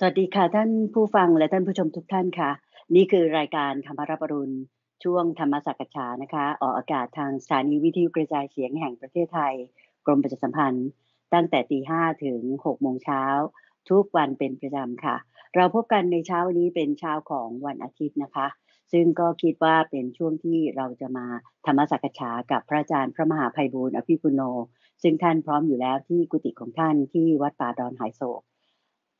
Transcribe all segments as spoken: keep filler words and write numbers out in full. สวัสดีค่ะ ท่านผู้ฟังและท่านผู้ชมทุกท่านค่ะ นี่คือรายการธรรมรับอรุณ ช่วงธรรมสักฉานะคะ ออกอากาศทางสถานีวิทยุกระจายเสียงแห่งประเทศไทย กรมประชาสัมพันธ์ ตั้งแต่ตีห้าถึงหกโมงเช้าทุกวันเป็นประจำค่ะ เราพบกันในเช้านี้เป็นเช้าของวันอาทิตย์นะคะ ซึ่งก็คิดว่าเป็นช่วงที่เราจะมาธรรมสักฉากับพระอาจารย์พระมหาไพบูลย์ อภิปุโน ซึ่งท่านพร้อมอยู่แล้วที่กุฏิของท่านที่วัดป่าดอนหายโศก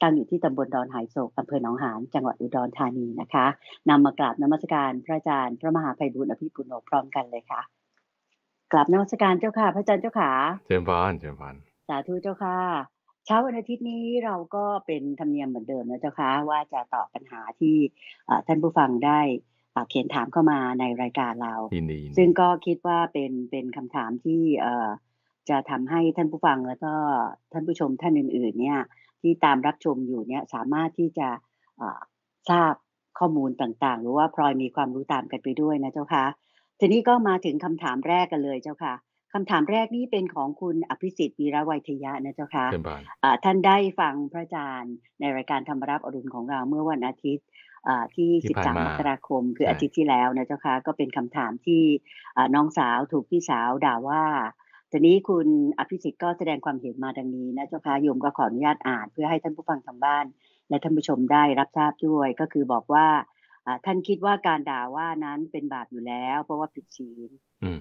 ตั้งอยู่ที่ตำบลดอนหายโศกอำเภอหนองหานจังหวัดอุดรธานีนะคะนำมากราบนมัสการพระอาจารย์พระมหาไพบูลย์อภิปุโนพร้อมกันเลยค่ะกราบนมัสการเจ้าค่ะพระอาจารย์เจ้าขาเจริญพรเจริญพรสาธุเจ้าค่ะเช้าวันอาทิตย์นี้เราก็เป็นธรรมเนียมเหมือนเดิมนะเจ้าค่ะว่าจะตอบปัญหาที่ท่านผู้ฟังได้เขียนถามเข้ามาในรายการเราซึ่งก็คิดว่าเป็นเป็นคำถามที่จะทำให้ท่านผู้ฟังแล้วก็ท่านผู้ชมท่านอื่นๆเนี่ยที่ตามรับชมอยู่เนี่ยสามารถที่จะทราบข้อมูลต่างๆหรือว่าพลอยมีความรู้ตามกันไปด้วยนะเจ้าค่ะทีนี้ก็มาถึงคำถามแรกกันเลยเจ้าค่ะคำถามแรกนี้เป็นของคุณอภิสิทธิ์วีระไวทยะนะเจ้าค่ะท่านได้ฟังพระอาจารย์ในรายการธรรมรับอรุณของเราเมื่อวันอาทิตย์ที่สิบสามมกราคมคืออาทิตย์ที่แล้วนะเจ้าค่ะก็เป็นคำถามที่น้องสาวถูกพี่สาวด่าว่าทีนี้คุณอภิสิทธิ์ก็แสดงความเห็นมาดังนี้นะเจ้าค่ะโยมก็ขออนุญาตอ่านเพื่อให้ท่านผู้ฟังทางบ้านและท่านผู้ชมได้รับทราบด้วยก็คือบอกว่าท่านคิดว่าการด่าว่านั้นเป็นบาปอยู่แล้วเพราะว่าผิดศีล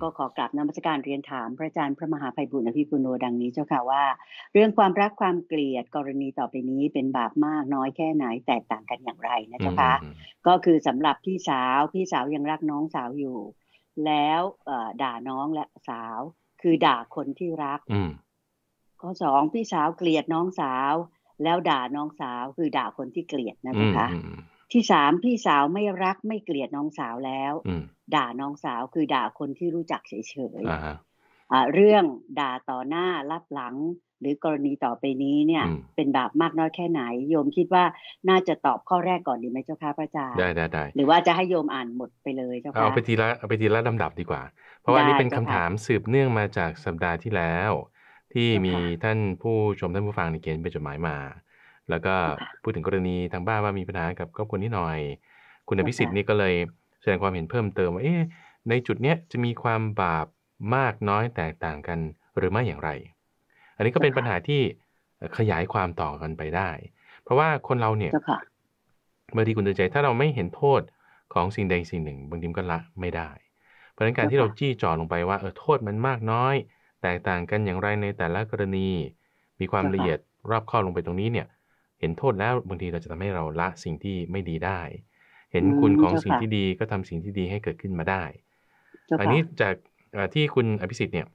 ก็ขอกราบนมัสการเรียนถามพระอาจารย์พระมหาไพบูลย์อภิปุโนดังนี้เจ้าค่ะว่าเรื่องความรักความเกลียดกรณีต่อไปนี้เป็นบาปมากน้อยแค่ไหนแตกต่างกันอย่างไรนะเจ้าค่ะก็คือสำหรับพี่สาวพี่สาวยังรักน้องสาวอยู่แล้วด่าน้องและสาวคือด่าคนที่รักข้อสองพี่สาวเกลียดน้องสาวแล้วด่าน้องสาวคือด่าคนที่เกลียดนะคะที่สามพี่สาวไม่รักไม่เกลียดน้องสาวแล้วด่าน้องสาวคือด่าคนที่รู้จักเฉยๆเรื่องด่าต่อหน้าลับหลังหรือกรณีต่อไปนี้เนี่ยเป็นบาปมากน้อยแค่ไหนโยมคิดว่าน่าจะตอบข้อแรกก่อนดีไหมเจ้าค่ะพระอาจารย์ได้ได้ได้หรือว่าจะให้โยมอ่านหมดไปเลยเจ้าค่ะเอาไปทีละเอาไปทีละลำดับดีกว่าเพราะว่านี่เป็นคำถามสืบเนื่องมาจากสัปดาห์ที่แล้วที่มีท่านผู้ชมท่านผู้ฟังเขียนเป็นจดหมายมาแล้วก็พูดถึงกรณีทางบ้านว่ามีปัญหากับครอบครัวนิดหน่อยคุณอภิสิทธิ์นี่ก็เลยแสดงความเห็นเพิ่มเติมว่าเอ๊ะในจุดเนี้ยจะมีความบาปมากน้อยแตกต่างกันหรือไม่อย่างไรอันนี้ก็เป็นปัญหาที่ขยายความต่อกันไปได้เพราะว่าคนเราเนี่ยบางทีคุณเตือนใจถ้าเราไม่เห็นโทษของสิ่งใดสิ่งหนึ่งบางทีมันก็ละไม่ได้เพราะฉะนั้นการที่เราจี้จ่อลงไปว่าเออโทษมันมากน้อยแตกต่างกันอย่างไรในแต่ละกรณีมีความละเอียดรอบคอบลงไปตรงนี้เนี่ยเห็นโทษแล้วบางทีเราจะทำให้เราละสิ่งที่ไม่ดีได้เห็นคุณของสิ่งที่ดีก็ทำสิ่งที่ดีให้เกิดขึ้นมาได้อันนี้จากที่คุณอภิสิทธิ์เนี่ย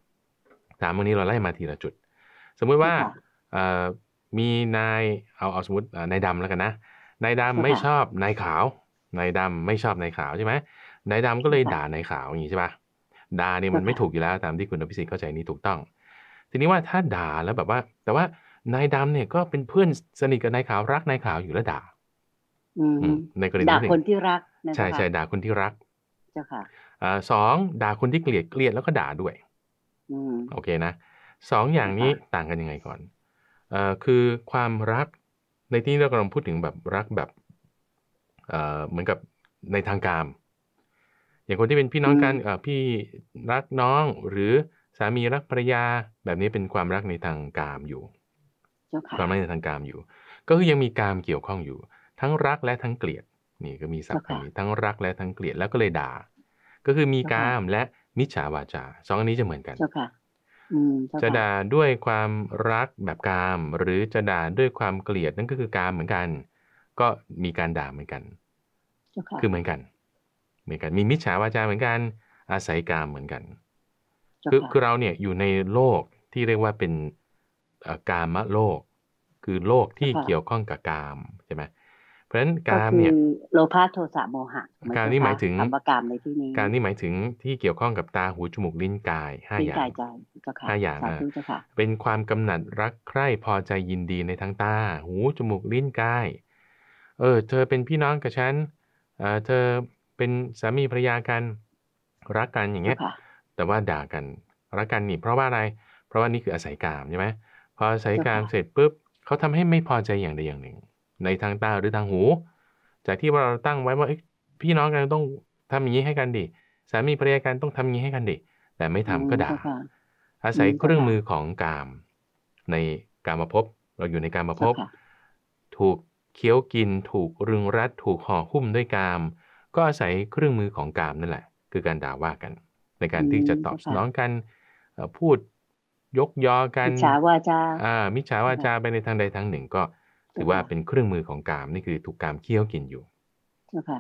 ถามวันนี้เราไล่มาทีละจุดสมมติว่ามีนายเอาเอาสมมตินายดำแล้วกันนะนายดำไม่ชอบนายขาวนายดำไม่ชอบนายขาวใช่ไหมนายดำก็เลยด่านายขาวอย่างนี้ใช่ปะด่าเนี่ยมันไม่ถูกอยู่แล้วตามที่คุณอภิสิทธิ์เข้าใจนี่ถูกต้องทีนี้ว่าถ้าด่าแล้วแบบว่าแต่ว่านายดำเนี่ยก็เป็นเพื่อนสนิทกับนายขาวรักนายขาวอยู่แล้วด่าในกรณีนี้ด่าคนที่รักใช่ใช่ด่าคนที่รักเจ้าค่ะสองด่าคนที่เกลียดเกลียดแล้วก็ด่าด้วยโอเคนะสองอย่างนี้ต่างกันยังไงก่อนเอ่อคือความรักในที่นี้เรากำลังพูดถึงแบบรักแบบเอ่อเหมือนกับในทางการอย่างคนที่เป็นพี่น้องกันเอ่อพี่รักน้องหรือสามีรักภรรยาแบบนี้เป็นความรักในทางการอยู่ความรักในทางการอยู่ก็คือยังมีการเกี่ยวข้องอยู่ทั้งรักและทั้งเกลียดนี่ก็มีศัพท์นี้ทั้งรักและทั้งเกลียดแล้วก็เลยด่าก็คือมีการและมิจฉาวาจาสองอันนี้จะเหมือนกันจะด่าด้วยความรักแบบกามหรือจะด่าด้วยความเกลียดนั่นก็คือกามเหมือนกันก็มีการด่าเหมือนกันคือเหมือนกันเหมือนกันมีมิจฉาวาจาเหมือนกันอาศัยกามเหมือนกันคือคือเราเนี่ยอยู่ในโลกที่เรียกว่าเป็นกามโลกคือโลกที่เกี่ยวข้องกับกามใช่ไหมเพราะฉะนั้นกามเนี่ยโลภะโทสะโมหะการนี่หมายถึงกามในที่นี้การนี่หมายถึงที่เกี่ยวข้องกับตาหูจมูกลิ้นกายห้าอย่างห้าอย่างเป็นความกำหนัดรักใคร่พอใจยินดีในทางตาหูจมูกลิ้นกายเออเธอเป็นพี่น้องกับฉันเออเธอเป็นสามีภรรยากันรักกันอย่างเงี้ยแต่ว่าด่ากันรักกันนี่เพราะว่าอะไรเพราะว่านี่คืออาศัยกามใช่ไหมพออาศัยกามเสร็จปุ๊บเขาทำให้ไม่พอใจอย่างใดอย่างหนึ่ง ในทางตาหรือทางหูจากที่เราตั้งไว้ว่าพี่น้องกันต้องทำอย่างนี้ให้กันดิสามีภรรยากันต้องทำอย่างนี้ให้กันดิแต่ไม่ทำก็ด่าอาศัยเครื่องมือของกามในกามภพเราอยู่ในกามภพถูกเคี้ยวกินถูกรึงรัดถูกห่อหุ้มด้วยกามก็อาศัยเครื่องมือของกามนั่นแหละคือการด่าว่ากันในการที่จะตอบสนองกันพูดยกยอกันมิจฉาวาจาอ่ามิจฉาวาจาไปในทางใดทางหนึ่งก็ถือว่าเป็นเครื่องมือของกามนี่คือถูกกามเคี้ยวกินอยู่นะคะ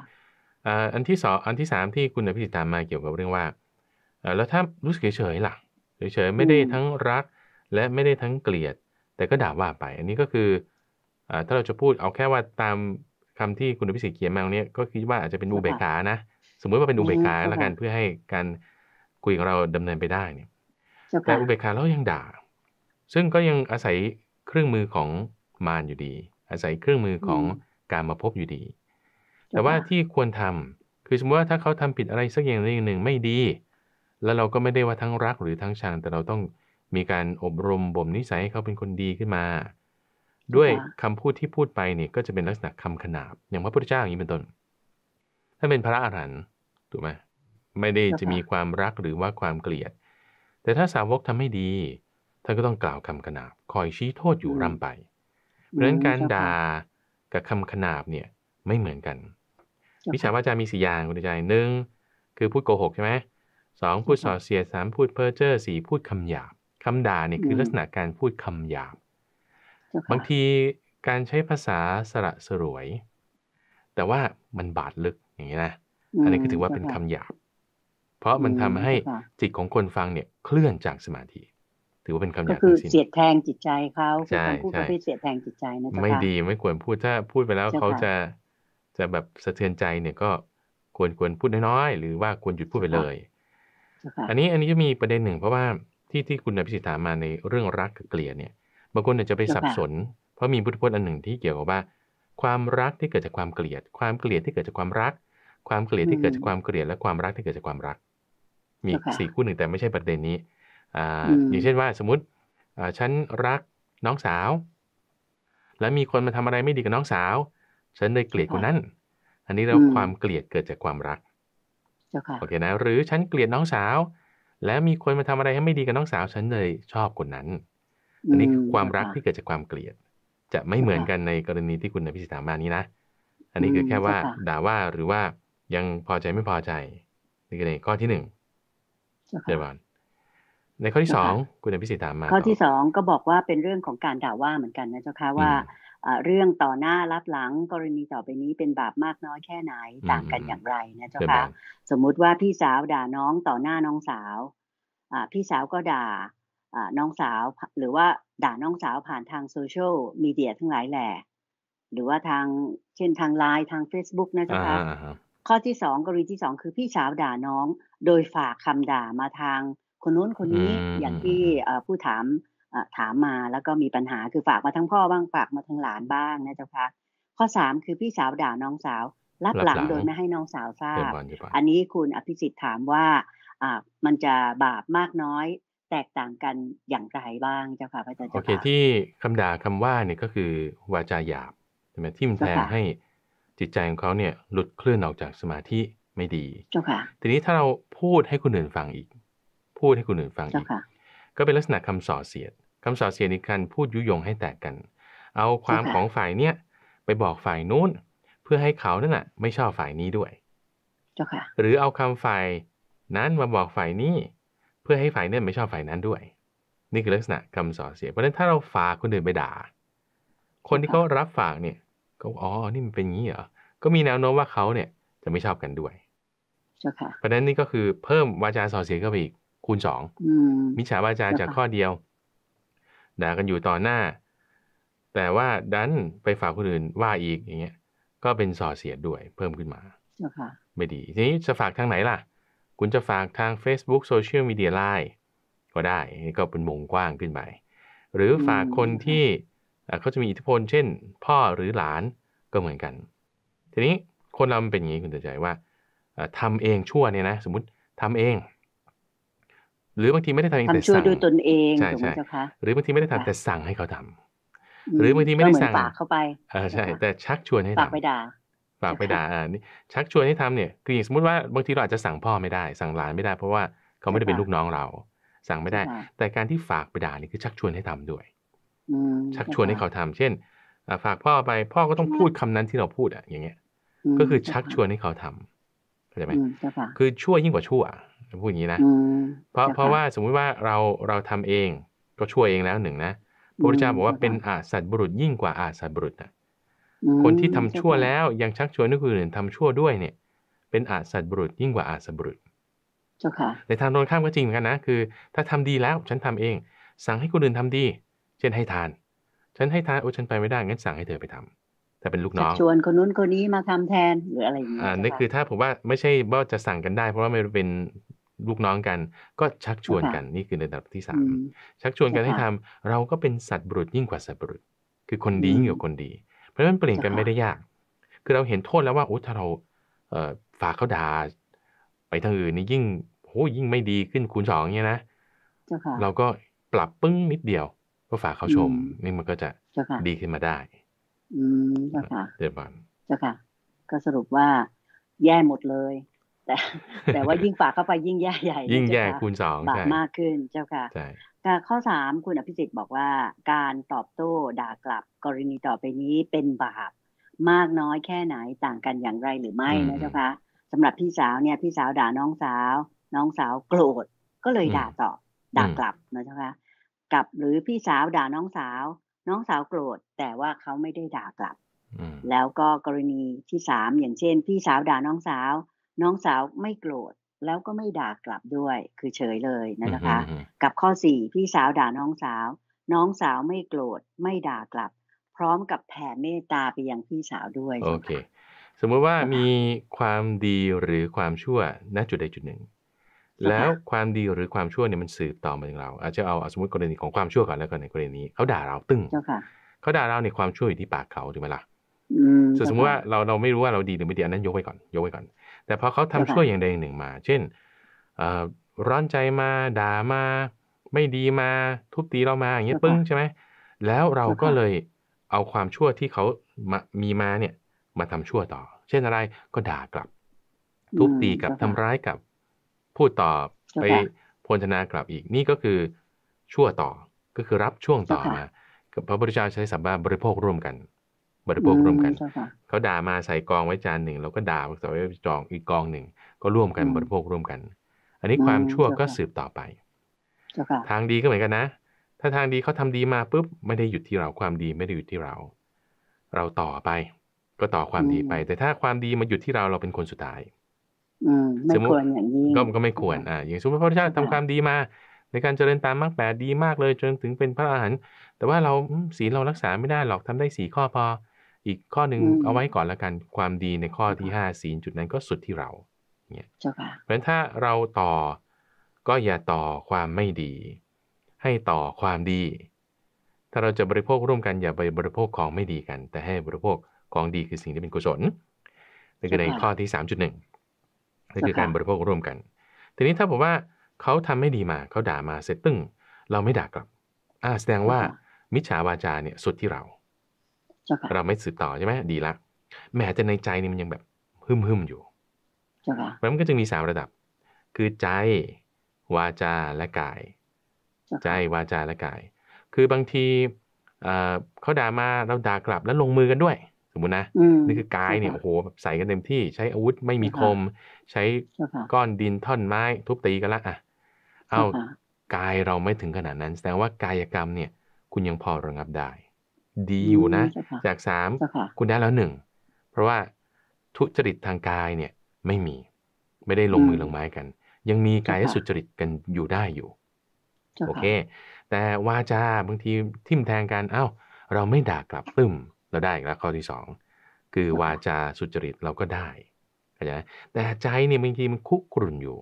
อ่าอันที่สองอันที่สามที่คุณอภิสิทธิ์ถามมาเกี่ยวกับเรื่องว่าเออแล้วถ้ารู้สึกเฉยๆล่ะเฉยๆไม่ได้ทั้งรักและไม่ได้ทั้งเกลียดแต่ก็ด่าว่าไปอันนี้ก็คืออ่าถ้าเราจะพูดเอาแค่ว่าตามคำที่คุณอภิสิทธิ์เขียนมาตรงนี้ก็คิดว่าอาจจะเป็นอุเบกขานะสมมติว่าเป็นอุเบกขาแล้วกันเพื่อให้การคุยของเราดำเนินไปได้เนี่ยแต่อุเบกขาแล้วยังด่าซึ่งก็ยังอาศัยเครื่องมือของมารอยู่ดีอาศัยเครื่องมือของการมาพบอยู่ดีแต่ว่าที่ควรทำคือสมมติว่าถ้าเขาทำผิดอะไรสักอย่างหนึ่งไม่ดีแล้วเราก็ไม่ได้ว่าทั้งรักหรือทั้งชังแต่เราต้องมีการอบรมบ่มนิสัยให้เขาเป็นคนดีขึ้นมาด้วยคำพูดที่พูดไปเนี่ยก็จะเป็นลักษณะคำขนาบอย่างพระพุทธเจ้าอย่างนี้เป็นต้นถ้าเป็นพระอรหันต์ถูกไหมไม่ได้จะมีความรักหรือว่าความเกลียดแต่ถ้าสาวกทำไม่ดีท่านก็ต้องกล่าวคำขนาบคอยชี้โทษอยู่ร่ำไปเพราะฉะนั้นการด่ากับคำขนาบเนี่ยไม่เหมือนกันวิชาวาจามีสี่อย่างคุณใจหนึ่งคือพูดโกหกใช่ไหมสองพูดส่อเสียดสามพูดเพ้อเจ้อสี่พูดคำหยาบคำด่าเนี่ยคือลักษณะการพูดคำหยาบบางทีการใช้ภาษาสระสรวยแต่ว่ามันบาดลึกอย่างนี้นะอันนี้ก็ถือว่าเป็นคำหยาบเพราะมันทำให้จิตของคนฟังเนี่ยเคลื่อนจากสมาธิถือว่าเป็นคำหยาบก็คือเสียดแทงจิตใจเขาใช่ใช่เสียดแทงจิตใจนะไม่ดีไม่ควรพูดถ้าพูดไปแล้วเขาจะจะแบบสะเทือนใจเนี่ยก็ควรควรพูดน้อยๆหรือว่าควรหยุดพูดไปเลยอันนี้อันนี้จะมีประเด็นหนึ่งเพราะว่าที่ที่คุณอภิสิทธิ์ถามมาในเรื่องรักกับเกลียดเนี่ยบางคนอาจจะไปสับสนเพราะมีพุทธพจน์อันหนึ่งที่เกี่ยวกับว่าความรักที่เกิดจากความเกลียดความเกลียดที่เกิดจากความรักความเกลียดที่เกิดจากความเกลียดและความรักที่เกิดจากความรักมีสี่คู่หนึ่งแต่ไม่ใช่ประเด็นนี้อ่าอย่างเช่นว่าสมมติอ่าฉันรักน้องสาวแล้วมีคนมาทำอะไรไม่ดีกับน้องสาวฉันเลยเกลียดคนนั้นอันนี้เราความเกลียดเกิดจากความรักโอเคนะหรือฉันเกลียดน้องสาวแล้วมีคนมาทำอะไรให้ไม่ดีกับน้องสาวฉันเลยชอบคนนั้นอันนี้คือความรักที่เกิดจากความเกลียดจะไม่เหมือนกันในกรณีที่คุณอภิสิทธิ์ถามมานี้นะอันนี้คือแค่ว่าด่าว่าหรือว่ายังพอใจไม่พอใจนี่คือในข้อที่หนึ่งเดี๋ยวก่อนในข้อที่สองคุณอภิสิทธิ์ถามมาข้อที่สองก็บอกว่าเป็นเรื่องของการด่าว่าเหมือนกันนะเจ้าค่ะว่าเรื่องต่อหน้ารับหลังกรณีต่อไปนี้เป็นบาปมากน้อยแค่ไหนต่างกันอย่างไรนะเจ้าค่ะสมมุติว่าพี่สาวด่าน้องต่อหน้าน้องสาวพี่สาวก็ด่าน้องสาวหรือว่าด่าน้องสาวผ่านทางโซเชียลมีเดียทั้งหลายแหล่หรือว่าทางเช่นทางไลน์ทาง Facebook นะเจ้าค่ะข้อที่สองกรณีที่สองคือพี่สาวด่าน้องโดยฝากคำด่ามาทางคนนู้นคนนี้อย่างที่ผู้ถามถามมาแล้วก็มีปัญหาคือฝากมาทั้งพ่อบ้างฝากมาทั้งหลานบ้างนะเจ้าค่ะข้อสามคือพี่สาวด่าน้องสาวรับหลังโดยไม่ให้น้องสาวทราบอันนี้คุณอภิสิทธิ์ถามว่ามันจะบาปมากน้อยแตกต่างกันอย่างไรบ้างเจ้าค่ะพระอาจารย์โอเคที่คำด่าคำว่าเนี่ยก็คือวาจาหยาบใช่ไหมที่มันแทงให้จิตใจของเขาเนี่ยหลุดเคลื่อนออกจากสมาธิไม่ดีเจ้าค่ะทีนี้ถ้าเราพูดให้คนอื่นฟังอีกพูดให้คนอื่นฟังอีกก็เป็นลักษณะคำส่อเสียดคำส่อเสียดในการพูดยุยงให้แตกกันเอาความของฝ่ายเนี้ยไปบอกฝ่ายนู้นเพื่อให้เขานั่นแหละไม่ชอบฝ่ายนี้ด้วยเจ้าค่ะหรือเอาคำฝ่ายนั้นมาบอกฝ่ายนี้เพื่อให้ฝ่ายเนี้ยไม่ชอบฝ่ายนั้นด้วยนี่คือลักษณะคำส่อเสียดเพราะฉะนั้นถ้าเราฝากคนอื่นไปด่าคนที่เขารับฝากเนี่ยก็อ๋อนี่มันเป็นอย่างนี้เหรอก็มีแนวโน้มว่าเขาเนี่ยจะไม่ชอบกันด้วยเจ้าค่ะเพราะฉะนั้นนี่ก็คือเพิ่มวาจาส่อเสียดเข้าไปอีกคูณสองมิจฉาวาจาจากข้อเดียวด่ากันอยู่ต่อหน้าแต่ว่าดันไปฝากคนอื่นว่าอีกอย่างเงี้ยก็เป็นส่อเสียดด้วยเพิ่มขึ้นมาไม่ดีทีนี้จะฝากทางไหนล่ะคุณจะฝากทาง Facebook โซเชียลมีเดียไลน์ก็ได้ก็เป็นวงกว้างขึ้นไปหรือฝากคนที่เขาจะมีอิทธิพลเช่นพ่อหรือหลานก็เหมือนกันทีนี้คนเราเป็นอย่างนี้คุณเตือนใจว่าทำเองชั่วเนี่ยนะสมมติทำเองหรือบางทีไม่ได้ทำเองแต่สั่งทำชั่วด้วยตนเองใช่ใช่หรือบางทีไม่ได้ทำแต่สั่งให้เขาท หรือบางทีไม่ได้สั่งฝากเข้าไปอ่าใช่แต่ชักชวนให้ทำฝากไปด่าฝากไปด่าอ่านี่ชักชวนให้ทำเนี่ยคืออย่างสมมติว่าบางทีเราอาจจะสั่งพ่อไม่ได้สั่งหลานไม่ได้เพราะว่าเขาไม่ได้เป็นลูกน้องเราสั่งไม่ได้แต่การที่ฝากไปด่านี่คือชักชวนให้ทำด้วยชักชวนให้เขาทำเช่นฝากพ่อไปพ่อก็ต้องพูดคำนั้นที่เราพูดอ่ะอย่างเงี้ยก็คือชักชวนให้เขาทำเข้าใจไหมคือชั่วยิ่งกว่าชั่วพูดอย่างนี้นะเพราะเพราะว่าสมมุติว่าเราเราทำเองก็ชั่วเองแล้วหนึ่งนะพระพุทธเจ้าบอกว่าเป็นอาสัตบุรุษยิ่งกว่าอาสัตบุรุษนะคนที่ทำชั่วแล้วยังชักชวนให้คนอื่นทำชั่วด้วยเนี่ยเป็นอาสัตบุรุษยิ่งกว่าอาสัตบุรุษในทางตรงข้ามก็จริงเหมือนกันนะคือถ้าทำดีแล้วฉันทำเองสั่งให้คนอื่นทำดีเช่นให้ทานฉันให้ทานโอ้ฉันไปไม่ได้งั้นสั่งให้เธอไปทำแต่เป็นลูกน้องชวนคนนู้นคนนี้มาทำแทนหรืออะไรอย่างเงี้ยอ่านี่คือถ้าผมว่าไม่ใช่ว่าจะสั่งกันได้เพราะว่าไม่เป็นลูกน้องกันก็ชักชวนกันนี่คือในระดับที่สามชักชวนกันให้ทำเราก็เป็นสัตว์บุรุษยิ่งกว่าสัตว์บุรุษคือคนดียิ่งกว่าคนดีเพราะฉะนั้นเปลี่ยนกันไม่ได้ยากคือเราเห็นโทษแล้วว่าโอ้ถ้าเราฝากเขาด่าไปทางอื่นนี่ยิ่งโอ้ยิ่งไม่ดีขึ้นคูณสองเนี่ยนะเราก็ปรับปึ้งนิดเดียวก็ฝากเขาชมนี่มันก็จะดีขึ้นมาได้อืมเจ้าค่ะเจ้าค่ะเจ้าค่ะก็สรุปว่าแย่หมดเลยแต่แต่ว่ายิ่งฝากเข้าไปยิ่งแย่ใหญ่ยิ่งแย่คูณสองบาปมากขึ้นเจ้าค่ะแต่ข้อสามคุณอภิสิทธิ์บอกว่าการตอบโต้ด่ากลับกรณีต่อไปนี้เป็นบาปมากน้อยแค่ไหนต่างกันอย่างไรหรือไม่นะเจ้าค่ะสำหรับพี่สาวเนี่ยพี่สาวด่าน้องสาวน้องสาวโกรธก็เลยด่าตอบด่ากลับนะเจ้าค่ะกับหรือพี่สาวด่าน้องสาวน้องสาวโกรธแต่ว่าเขาไม่ได้ด่ากลับแล้วก็กรณีที่สามอย่างเช่นพี่สาวด่าน้องสาวน้องสาวไม่โกรธแล้วก็ไม่ด่ากลับด้วยคือเฉยเลยนะคะกับข้อสี่พี่สาวด่าน้องสาวน้องสาวไม่โกรธไม่ด่ากลับพร้อมกับแผ่เมตตาไปยังพี่สาวด้วยโอเคสมมติว่ามีความดีหรือความชั่วณจุดใดจุดหนึ่งแล้วความดีหรือความชั่วเนี่ยมันสืบต่อมาถึงเราอาจจะเอาสมมติกรณีของความชั่วก่อนแล้วกันในกรณีนี้เขาด่าเราตึ้งเขาด่าเราในความชั่วอยู่ที่ปากเขาถูกไหมล่ะสมมติว่าเราเราไม่รู้ว่าเราดีหรือไม่ดีอันนั้นยกไว้ก่อนยกไว้ก่อนแต่พอเขาทำชั่วอย่างใดอย่างหนึ่งมาเช่นร้อนใจมาด่ามาไม่ดีมาทุบตีเรามาอย่างเงี้ยปึ้งใช่ไหมแล้วเราก็เลยเอาความชั่วที่เขามีมาเนี่ยมาทำชั่วต่อเช่นอะไรก็ด่ากลับทุบตีกับทำร้ายกับพูดต่อไปพลธนากลับอีกนี่ก็คือชั่วต่อก็คือรับช่วงต่อมาพระพุทธเจ้าใช้ศัพท์ว่าบริโภคร่วมกันบริโภคร่วมกันเขาด่ามาใส่กองไว้จานหนึ่งเราก็ด่าใส่ไว้จองอีกกองหนึ่งก็ร่วมกันบริโภคร่วมกันอันนี้ความชั่วก็สืบต่อไปทางดีก็เหมือนกันนะถ้าทางดีเขาทำดีมาปุ๊บไม่ได้หยุดที่เราความดีไม่ได้หยุดที่เราเราต่อไปก็ต่อความดีไปแต่ถ้าความดีมาหยุดที่เราเราเป็นคนสุดท้ายไม่ควรอย่างนี้ก็ก็ไม่ควรอ่าอย่างสมมติพระพุทธเจ้าทำความดีมาในการเจริญตามมรรคแปดดีมากเลยจนถึงเป็นพระอรหันต์แต่ว่าเราศีลเรารักษาไม่ได้หรอกทำได้สี่ข้อพออีกข้อหนึ่งเอาไว้ก่อนละกันความดีในข้อที่ห้าศีลจุดนั้นก็สุดที่เราเนี่ยเพราะฉะนั้นถ้าเราต่อก็อย่าต่อความไม่ดีให้ต่อความดีถ้าเราจะบริโภคร่วมกันอย่าไปบริโภคของไม่ดีกันแต่ให้บริโภคของดีคือสิ่งที่เป็นกุศลนี่คือในข้อที่สามจุดหนึ่งนั่นคือการบริโภคร่วมกันทีนี้ถ้าบอกว่าเขาทำไม่ดีมาเขาด่ามาเสร็จตึ้งเราไม่ด่ากลับอ่าแสดงว่ามิจฉาวาจาเนี่ยสุดที่เราเราไม่สืบต่อใช่ไหมดีละแม้แต่ในใจนี่มันยังแบบหึมหึมอยู่เพราะมันก็จึงมีสามระดับคือใจวาจาและกายใจวาจาและกายคือบางทีเขาด่ามาเราด่ากลับแล้วลงมือกันด้วยสมมุตินะนี่คือกายเนี่ยโอ้โหใส่กันเต็มที่ใช้อาวุธไม่มีคมใช้ก้อนดินท่อนไม้ทุบตีกันละอ่ะเอากายเราไม่ถึงขนาดนั้นแสดงว่ากายกรรมเนี่ยคุณยังพอระงับได้ดีอยู่นะจากสามคุณได้แล้วหนึ่งเพราะว่าทุจริตทางกายเนี่ยไม่มีไม่ได้ลงมือลงไม้กันยังมีกายสุจริตกันอยู่ได้อยู่โอเคแต่วาจาบางทีทิ่มแทงกันเอ้าเราไม่ด่ากลับตึ้มเราได้อีกแล้วข้อที่สองคือวาจาสุจริตเราก็ได้เข้าใจแต่ใจเนี่ยบางทีมันคุกรุ่นอยู่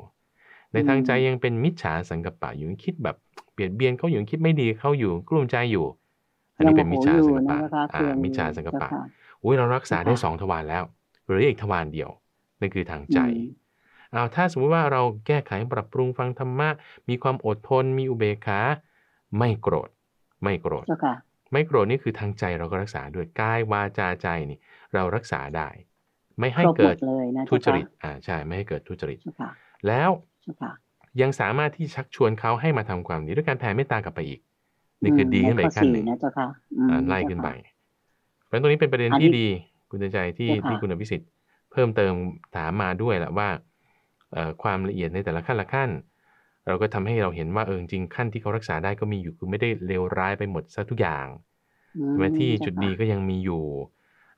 ในทางใจยังเป็นมิจฉาสังกัปปะอยู่คิดแบบเบียดเบียนเขาอยู่คิดไม่ดีเขาอยู่กลุ่มใจอยู่อันนี้เป็นมิจฉาสังกัปปะอ่ามิจฉาสังกัปปะอุ้ยเรารักษาได้สองทวารแล้วหรืออีกทวารเดียวนั่นคือทางใจเอาถ้าสมมติว่าเราแก้ไขปรับปรุงฟังธรรมะมีความอดทนมีอุเบกขาไม่โกรธไม่โกรธ ไม่โกรธนี่คือทางใจเราก็รักษาด้วยกายวาจาใจนี่เรารักษาได้ไม่ให้เกิดทุจริตอ่าใช่ไม่ให้เกิดทุจริตแล้วยังสามารถที่ชักชวนเขาให้มาทำความดีด้วยการแผ่เมตตากลับไปอีกนี่คือดีขึ้นไปขั้นหนึ่งไล่ขึ้นไปเพราะฉะนั้นตรงนี้เป็นประเด็นที่ดีคุณเตือนใจที่ที่คุณอภิสิทธิ์เพิ่มเติมถามมาด้วยแหละว่าความละเอียดในแต่ละขั้นละขั้นเราก็ทำให้เราเห็นว่าเออจริงขั้นที่เขารักษาได้ก็มีอยู่คือไม่ได้เลวร้ายไปหมดซะทุกอย่างแม้ที่จุดดีก็ยังมีอยู่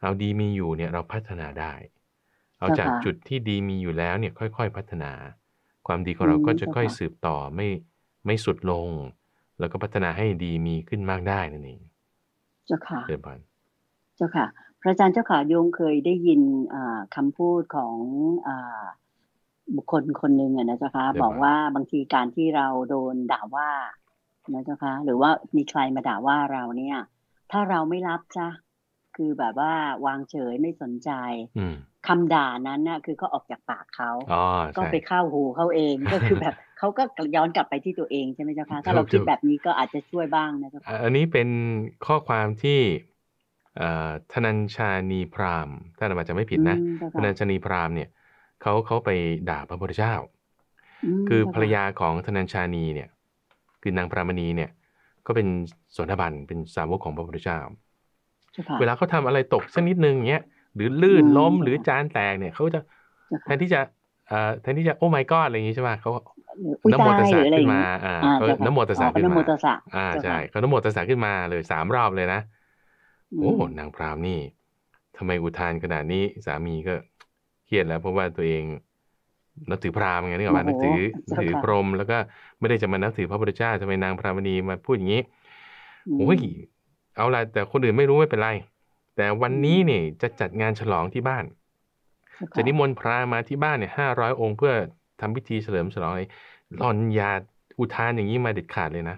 เอาดีมีอยู่เนี่ยเราพัฒนาได้เอาจากจุดที่ดีมีอยู่แล้วเนี่ยค่อยๆพัฒนาความดีของเราก็จะค่อยสืบต่อไม่ไม่สุดลงแล้วก็พัฒนาให้ดีมีขึ้นมากได้นั่นเองเจ้าค่ะเจ้าค่ะเจ้าค่ะพระอาจารย์เจ้าค่ะโยมเคยได้ยินคำพูดของบุคคลคนหนึ่งนะเจ้าค่ะบอกว่าบางทีการที่เราโดนด่าว่านะเจ้าค่ะหรือว่ามีใครมาด่าว่าเราเนี่ยถ้าเราไม่รับจ้ะคือแบบว่าวางเฉยไม่สนใจคำด่านั้นน่ะคือก็ออกจากปากเขาก็ไปเข้าหูเขาเองก็คือแบบเขาก็ย้อนกลับไปที่ตัวเองใช่ไหมเจ้าค่ะถ้าเราคิดแบบนี้ก็อาจจะช่วยบ้างนะเจ้าค่ะอันนี้เป็นข้อความที่ธนัญชานีพราหมณ์ถ้าเราจะไม่ผิดนะธนัญชานีพราหมณ์เนี่ยเขาเขาไปด่าพระพุทธเจ้าคือภรรยาของธนัญชานีเนี่ยคือนางพรามณีเนี่ยก็เป็นโสดาบันเป็นสาวกของพระพุทธเจ้าเวลาเขาทำอะไรตกสักนิดนึงเงี้ยหรือลื่นล้มหรือจานแตกเนี่ยเขาจะแทนที่จะแทนที่จะโอ้ my god อะไรอย่างนี้ใช่ไหมเขาน้ำโมตัสสะขึ้นมาเขาน้ำโมตัสสะขึ้นมาอ่าใช่เขาน้ำโมตัสสะขึ้นมาเลยสามรอบเลยนะโอ้นางพรามนี่ทำไมอุทานขนาดนี้สามีก็เครียดแล้วเพราะว่าตัวเองนับถือพราหมณ์ไงนึกออกมานับถือถือพรหมณ์แล้วก็ไม่ได้จะมานับถือพระพุทธเจ้าทำไมนางพรามณีมาพูดอย่างนี้โอ้ยเอาละแต่คนอื่นไม่รู้ไม่เป็นไรแต่วันนี้เนี่ยจะจัดงานฉลองที่บ้านจะนิมนต์พรามาที่บ้านเนี่ยห้าร้อยองค์เพื่อทำพิธีเฉลิมฉลองอะไรหล่อนยาอุทานอย่างนี้มาเด็ดขาดเลยนะ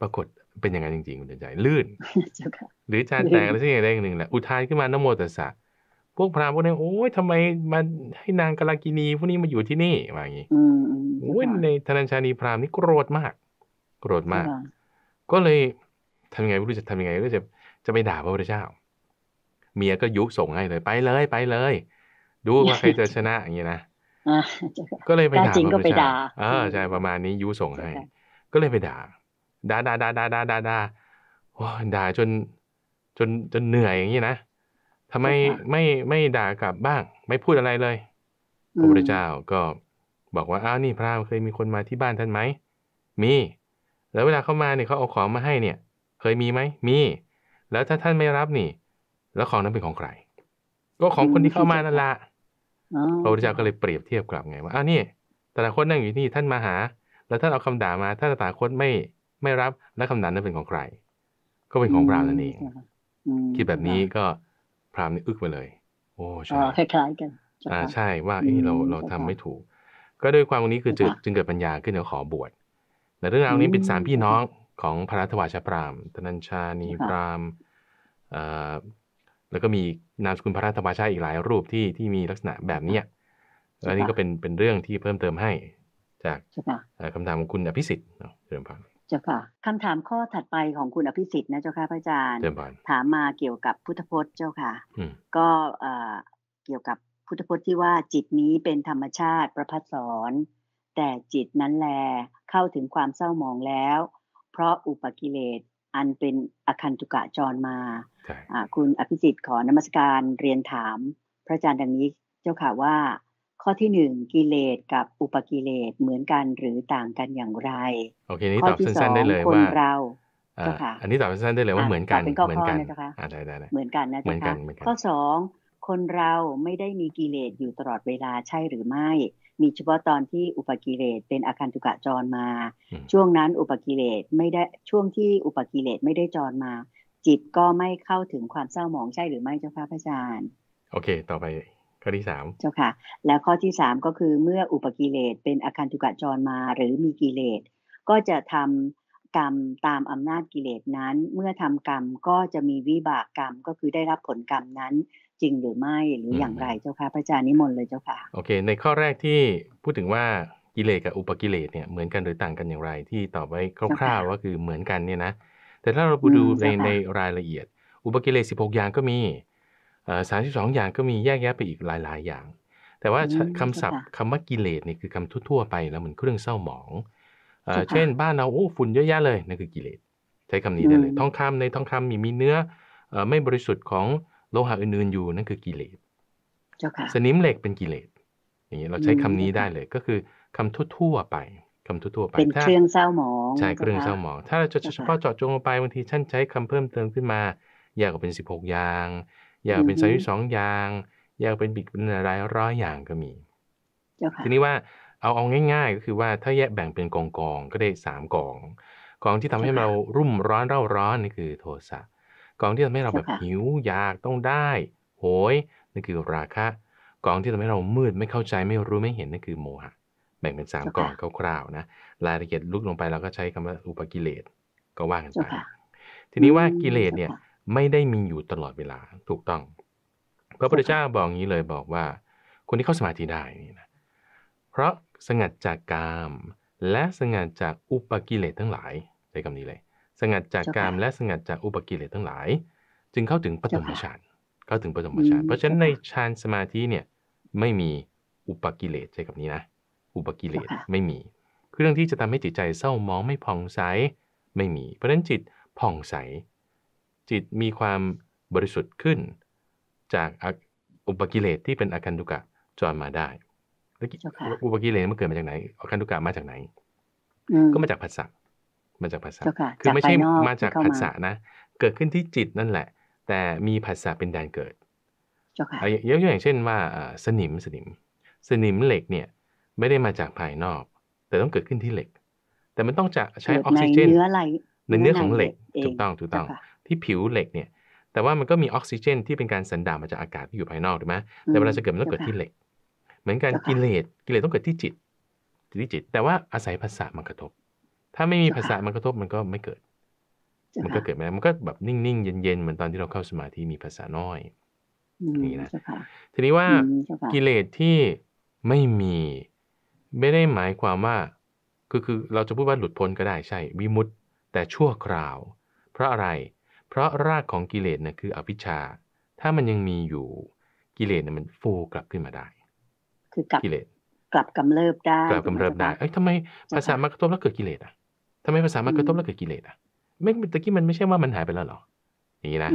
ปรากฏเป็นอย่างนั้นจริงๆคุณเตือนใจลื่นหรือจานแตกอะไรสักอย่างใดอย่างหนึ่งแหละอุทานขึ้นมานะโมตัสสะพวกพราหมณ์พวกนี้โอ้ยทำไมมาให้นางกาลกินีพวกนี้มาอยู่ที่นี่มาอย่างนี้โอ้ยในธนัญชานีพราหมณ์นี่โกรธมากโกรธมากก็เลยทำยังไงไม่รู้จะทำยังไงก็จะจะไปด่าพระพุทธเจ้าเมียก็ยุส่งให้เลยไปเลยไปเลยดูว่าใครจะชนะอย่างนี้นะก็เลยไปด่าพระพุทธเจ้าเออใช่ประมาณนี้ยุส่งให้ก็เลยไปด่าด่าด่าด่าด่าด่าด่าด่าโอ้ด่าจนจนจนเหนื่อยอย่างนี้นะทำไมไม่ไม่ด่ากลับบ้างไม่พูดอะไรเลยพระพุทธเจ้าก็บอกว่าอ้าวนี่พระเคยมีคนมาที่บ้านท่านไหมมีแล้วเวลาเข้ามาเนี่ยเขาเอาของมาให้เนี่ยเคยมีไหมมีแล้วถ้าท่านไม่รับนี่แล้วของนั้นเป็นของใครก็ของคนที่เข้ามานั่นละพระพุทธเจ้าก็เลยเปรียบเทียบกลับไงว่าอ้าวนี่ตถาคตนั่งอยู่นี่ท่านมาหาแล้วท่านเอาคำด่ามาถ้าตถาคตไม่ไม่รับแล้วคำด่านั้นเป็นของใครก็เป็นของพราหมณ์นั่นเองคิดแบบนี้ก็พราหมณ์นี่อึกไปเลยโอ้ใช่คล้ายๆกันอ่าใช่ว่าเออเราเราทำไม่ถูกก็ด้วยความตรงนี้คือจึงเกิดปัญญาขึ้นแล้วขอบวชแต่เรื่องราวนี้เป็นสามพี่น้องของพระรัตวาชพราหมณ์ธนัญชานีพราหมณ์แล้วก็มีนามสกุลพระรัตวาชอีกหลายรูปที่ที่มีลักษณะแบบเนี้ยอันนี้ก็เป็นเป็นเรื่องที่เพิ่มเติมให้จากคำถามของคุณอภิสิทธิ์เดิมพันเจ้าค่ะคำถามข้อถัดไปของคุณอภิสิทธิ์นะเจ้าค่ะพระอาจารย์ถามมาเกี่ยวกับพุทธพจน์เจ้าค่ะก็เกี่ยวกับพุทธพจน์ที่ว่าจิตนี้เป็นธรรมชาติประภัสสรแต่จิตนั้นแลเข้าถึงความเศร้าหมองแล้วเพราะอุปกิเลสอันเป็นอคันตุกะจรมาคุณอภิสิทธิ์ขอนมัสการเรียนถามพระอาจารย์ดังนี้เจ้าค่ะว่าข้อที่หนึ่งกิเลสกับอุปกิเลสเหมือนกันหรือต่างกันอย่างไรโอเคนี้ตอบสั้นๆได้เลยว่าเราเจ้าค่ะอันนี้ตอบสั้นๆได้เลยว่าเหมือนกันเหมือนกันนะคะได้ได้เหมือนกันนะเจ้าค่ะข้อสองคนเราไม่ได้มีกิเลสอยู่ตลอดเวลาใช่หรือไม่มีเฉพาะตอนที่อุปกิเลสเป็นอาคันตุกะจรมาช่วงนั้นอุปกิเลสไม่ได้ช่วงที่อุปกิเลสไม่ได้จรมาจิตก็ไม่เข้าถึงความเศร้าหมองใช่หรือไม่เจ้าค่ะพระอาจารย์โอเคต่อไปข้อที่สามเจ้าค่ะแล้วข้อที่สามก็คือเมื่ออุปกิเลสเป็นอาคันตุกะจรมาหรือมีกิเลสก็จะทำกรรมตามอำนาจกิเลสนั้นเมื่อทำกรรมก็จะมีวิบากกรรมก็คือได้รับผลกรรมนั้นจริงหรือไม่หรืออย่างไรเจ้าค่ะพระอาจารย์นิมนต์เลยเจ้าค่ะโอเคในข้อแรกที่พูดถึงว่ากิเลสกับอุปกิเลสเนี่ยเหมือนกันหรือต่างกันอย่างไรที่ตอบไว้คร่าวๆว่าคือเหมือนกันเนี่ยนะ แต่ถ้าเราไปดูในในรายละเอียดอุปกิเลสสิบหกอย่างก็มีสามสิบสองอย่างก็มีแยกแยะไปอีกหลายๆอย่างแต่ว่าคำศัพท์คำว่ากิเลสนี่คือคำทั่วๆไปแล้วเหมือนเครื่องเศร้าหมองเช่นบ้านเราโอ้ฝุ่นเยอะแยะเลยนั่นคือกิเลสใช้คำนี้ได้เลยทองคำในทองคำมีมีเนื้อไม่บริสุทธิ์ของโลหะอื่นๆอยู่นั่นคือกิเลสสนิมเหล็กเป็นกิเลสอย่างนี้เราใช้คำนี้ได้เลยก็คือคำทั่วๆไปคำทั่วๆไปเป็นเครื่องเศร้าหมองใช่เครื่องเศร้าหมองถ้าเราจะเฉพาะเจาะจงลงไปบางทีท่านใช้คำเพิ่มเติมขึ้นมาแยกออกเป็นสิบหกอย่างแยกเป็นสามสิบสองอย่างแยกเป็นบิดเป็นหลายร้อยอย่างก็มีทีนี้ว่าเอาเอาง่ายๆก็คือว่าถ้าแยกแบ่งเป็นกองกองก็ได้สามกองกองที่ทำให้เรารุ่มร้อนเร่าร้อนนี่คือโทสะกองที่ทำให้เราแบบหิวอยากต้องได้โหยนี่คือราคะกองที่ทำให้เรามืดไม่เข้าใจไม่รู้ไม่เห็นนี่คือโมหะแบ่งเป็นสามกองคร่าวๆนะรายละเอียดลึกลงไปเราก็ใช้คำว่าอุปกิเลสก็ว่ากันไปทีนี้ว่ากิเลสเนี่ยไม่ได้มีอยู่ตลอดเวลาถูกต้องพระพุทธเจ้าบอกงี้เลยบอกว่าคนที่เข้าสมาธิได้นี่นะเพราะสงัดจากกามและสงัดจากอุปกิเลสทั้งหลายใช้คำนี้เลยสงัดจากกามและสงัดจากอุปกิเลสทั้งหลายจึงเข้าถึงปฐมฌานเข้าถึงปฐมฌานเพราะฉะนั้นในฌานสมาธิเนี่ยไม่มีอุปกิเลสใช้คำนี้นะอุปกิเลสไม่มีคือเรื่องที่จะทำให้จิตใจเศร้ามองไม่ผ่องใสไม่มีเพราะฉะนั้นจิตผ่องใสจิตมีความบริสุทธิ์ขึ้นจากอุปกิเลสที่เป็นอาคันตุกะจรมาได้แล้วอุปกิเลสมันเกิดมาจากไหนอาคันตุกะมาจากไหนก็มาจากผัสสะมาจากผัสสะคือไม่ใช่มาจากผัสสะนะเกิดขึ้นที่จิตนั่นแหละแต่มีผัสสะเป็นแดนเกิดยกตัวอย่างเช่นว่าสนิมสนิมสนิมเหล็กเนี่ยไม่ได้มาจากภายนอกแต่ต้องเกิดขึ้นที่เหล็กแต่มันต้องจะใช้ออกซิเจนในเนื้อของเหล็กถูกต้องถูกต้องที่ผิวเหล็กเนี่ยแต่ว่ามันก็มีออกซิเจนที่เป็นการสันดาปมาจากอากาศที่อยู่ภายนอกถูกไหมแต่เวลาจะเกิดมันต้องเกิดที่เหล็กเหมือนกันกิเลสกิเลสต้องเกิดที่จิตที่จิตแต่ว่าอาศัยภาษามากระทบถ้าไม่มีภาษามากระทบมันก็ไม่เกิดมันก็เกิดไม่ได้มันก็แบบนิ่งๆเย็นๆเหมือนตอนที่เราเข้าสมาธิมีภาษาน้อยนี่นะทีนี้ว่ากิเลสที่ไม่มีไม่ได้หมายความว่าคือคือเราจะพูดว่าหลุดพ้นก็ได้ใช่วิมุตติแต่ชั่วคราวเพราะอะไรเพราะรากของกิเลสนะคืออวิชชาถ้ามันยังมีอยู่กิเลสนะมันฟูกลับขึ้นมาได้คือกลับกิเลสกลับกำเริบได้กลับกำเริบได้เอ้ยทำไมภาษามากระทบแล้วเกิดกิเลสอ่ะทำไมภาษามากระทบแล้วเกิดกิเลสอ่ะไม่ตะกี้มันไม่ใช่ว่ามันหายไปแล้วหรออย่างนี้นะ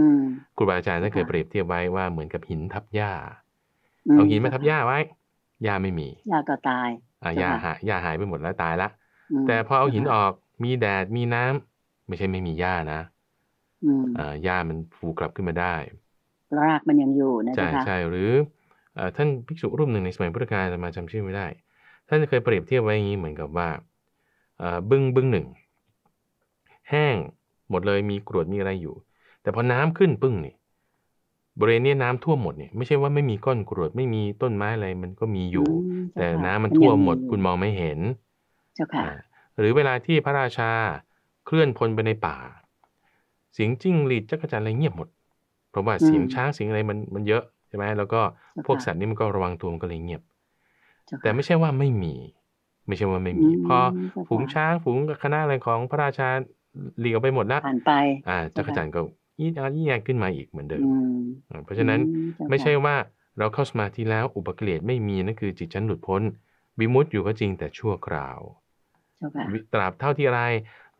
ครูบาอาจารย์ท่านเคยเปรียบเทียบไว้ว่าเหมือนกับหินทับหญ้าเอาหินมาทับหญ้าไว้หญ้าไม่มีหญ้าก็ตายอ่าหญ้าหายหญ้าหายไปหมดแล้วตายละแต่พอเอาหินออกมีแดดมีน้ำไม่ใช่ไม่มีหญ้านะหญ้ามันฟูกลับขึ้นมาได้รากมันยังอยู่นะใช่ใช่หรือท่านภิกษุรูปหนึ่งในสมัยพุทธกาลมาจำชื่อไม่ได้ท่านเคยเปรียบเทียบไว้อย่างนี้เหมือนกับว่าบึ้งบึ้งหนึ่งแห้งหมดเลยมีกรวดมีอะไรอยู่แต่พอน้ำขึ้นปึ้งนี่บริเวณนี้น้ำท่วมหมดเนี่ยไม่ใช่ว่าไม่มีก้อนกรวดไม่มีต้นไม้อะไรมันก็มีอยู่แต่น้ำมันท่วมหมดคุณมองไม่เห็นเจ้าค่ะหรือเวลาที่พระราชาเคลื่อนพลไปในป่าเสียงจิ้งหรีดจักรจันทร์อะไรเงียบหมดเพราะว่าเสียงช้างเสียงอะไรมันมันเยอะใช่ไหมแล้วก็พวกสัตว์นี่มันก็ระวังตัวมันก็เลยเงียบแต่ไม่ใช่ว่าไม่มีไม่ใช่ว่าไม่มีพอฝูงช้างฝูงคณะอะไรของพระราชาหลีกออกไปหมดแล้วผ่านไปอ่าจักรจันทร์ก็ยิ่งยิ่งแย่ขึ้นมาอีกเหมือนเดิมเพราะฉะนั้นไม่ใช่ว่าเราเข้าสมาธิแล้วอุปกิเลสไม่มีนั่นคือจิตชั้นหลุดพ้นวิมุตติอยู่ก็จริงแต่ชั่วคราวตราบเท่าที่ไร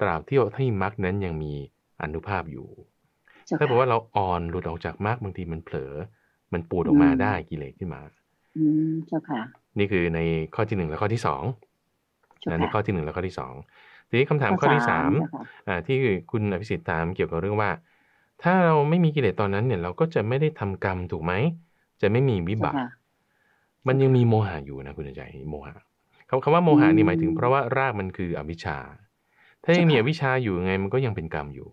ตราบที่ที่มรรคนั้นยังมีอนุภาพอยู่ถ้าบอกว่าเราอ่อนหลุดออกจากมรรคบางทีมันเผลอมันปูดออกมาได้กิเลสขึ้นมาอืมเจ้าค่ะนี่คือในข้อที่หนึ่งและข้อที่สองในข้อที่หนึ่งและข้อที่สองทีนี้คำถามข้อที่สามที่คุณอภิสิทธิ์ถามเกี่ยวกับเรื่องว่าถ้าเราไม่มีกิเลสตอนนั้นเนี่ยเราก็จะไม่ได้ทำกรรมถูกไหมจะไม่มีวิบากมันยังมีโมหะอยู่นะคุณใจโมหะคำคำว่าโมหะนี่หมายถึงเพราะว่ารากมันคืออวิชชาถ้ายังมีอวิชชาอยู่ไงมันก็ยังเป็นกรรมอยู่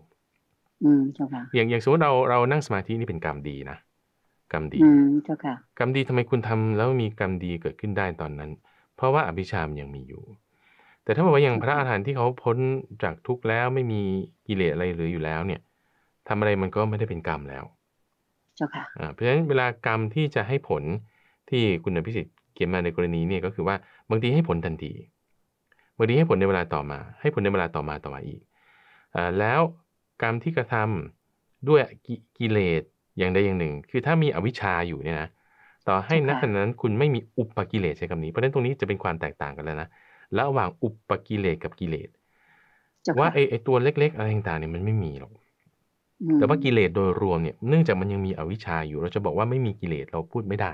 อืมเจ้าค่ะอย่างอย่างสมมติเราเรานั่งสมาธินี่เป็นกรรมดีนะกรรมดีอืมเจ้าค่ะกรรมดีทำไมคุณทำแล้วมีกรรมดีเกิดขึ้นได้ตอนนั้นเพราะว่าอภิชามยังมีอยู่แต่ถ้าบอกว่าอย่างพระอรหันต์ที่เขาพ้นจากทุกข์แล้วไม่มีกิเลสอะไรเหลืออยู่แล้วเนี่ยทำอะไรมันก็ไม่ได้เป็นกรรมแล้วเจ้าค่ะอ่าเพราะฉะนั้นเวลากรรมที่จะให้ผลที่คุณอภิสิทธิ์เขียนมาในกรณีเนี่ยก็คือว่าบางทีให้ผลทันทีบางทีให้ผลในเวลาต่อมาให้ผลในเวลาต่อมาต่อมาอีกอ่าแล้ว กรรมที่กระทำด้วยกิเลสอย่างใดอย่างหนึ่งคือถ้ามีอวิชชาอยู่เนี่ยนะต่อให้ณขณะนั้นคุณไม่มีอุปกิเลสใช้คำนี้เพราะฉะนั้นตรงนี้จะเป็นความแตกต่างกันแล้วนะระหว่างอุปกิเลสกับกิเลสว่าไอ้ไอ้ตัวเล็กๆอะไรต่างๆเนี่ยมันไม่มีหรอกแต่ว่ากิเลสโดยรวมเนี่ยเนื่องจากมันยังมีอวิชชาอยู่เราจะบอกว่าไม่มีกิเลสเราพูดไม่ได้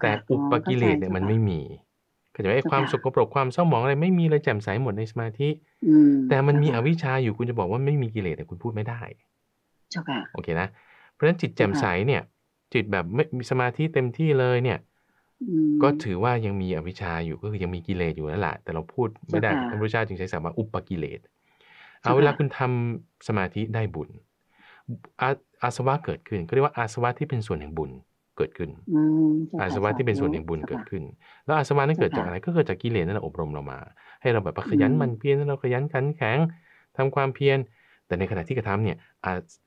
แต่อุปกิเลสเนี่ยมันไม่มีก็จะว่าความสกปรกความเศร้าหมองอะไรไม่มีเลยแจ่มใสหมดในสมาธิแต่มันมีอวิชชาอยู่คุณจะบอกว่าไม่มีกิเลสแต่คุณพูดไม่ได้โอเคนะเพราะฉะนั้นจิตแจ่มใสเนี่ยจิตแบบไม่มีสมาธิเต็มที่เลยเนี่ยก็ถือว่ายังมีอวิชชาอยู่ก็คือยังมีกิเลสอยู่นั่นแหละแต่เราพูดไม่ได้พระพุทธเจ้าจึงใช้ศัพท์ว่าอุปกิเลสเอาเวลาคุณทำสมาธิได้บุญอาสวะเกิดขึ้นก็เรียกว่าอาสวะที่เป็นส่วนแห่งบุญเกิดขึ้นอาสวะที่เป็นส่วนแห่งบุญเกิดขึ้นแล้วอาสวะนั้นเกิดจากอะไรก็เกิดจากกิเลสนั่นแหละอบรมเรามาให้เราแบบขยันมันเพียรเราขยันขันแข็งทำความเพียรแต่ในขณะที่กระทำเนี่ย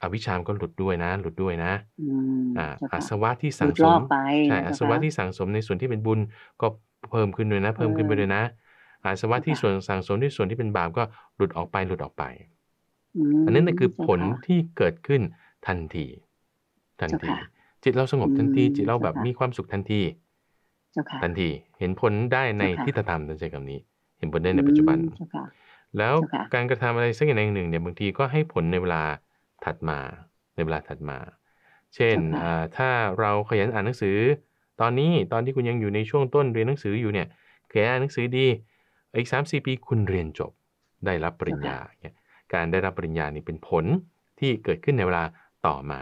อวิชชาก็หลุดด้วยนะหลุดด้วยนะอาสวะที่สั่งสมใช่อาสวะที่สั่งสมในส่วนที่เป็นบุญก็เพิ่มขึ้นด้วยนะเพิ่มขึ้นไปด้วยนะอาสวะที่ส่วนสั่งสมที่ส่วนที่เป็นบาปก็หลุดออกไปหลุดออกไปอันนั้นคือผลที่เกิดขึ้นทันทีทันทีจิตเราสงบทันทีจิตเราแบบมีความสุขทันทีทันทีเห็นผลได้ในทิฏฐธรรมนั่นใช่คำนี้เห็นผลได้ในปัจจุบันแล้วการกระทำอะไรสักอย่างหนึ่งเนี่ยบางทีก็ให้ผลในเวลาถัดมาในเวลาถัดมาเช่นถ้าเราขยันอ่านหนังสือตอนนี้ตอนที่คุณยังอยู่ในช่วงต้นเรียนหนังสืออยู่เนี่ยขยันอ่านหนังสือดีอีกสามสี่ปีคุณเรียนจบได้รับปริญญาเนี่ยการได้รับปริญญานี่เป็นผลที่เกิดขึ้นในเวลาต่อมา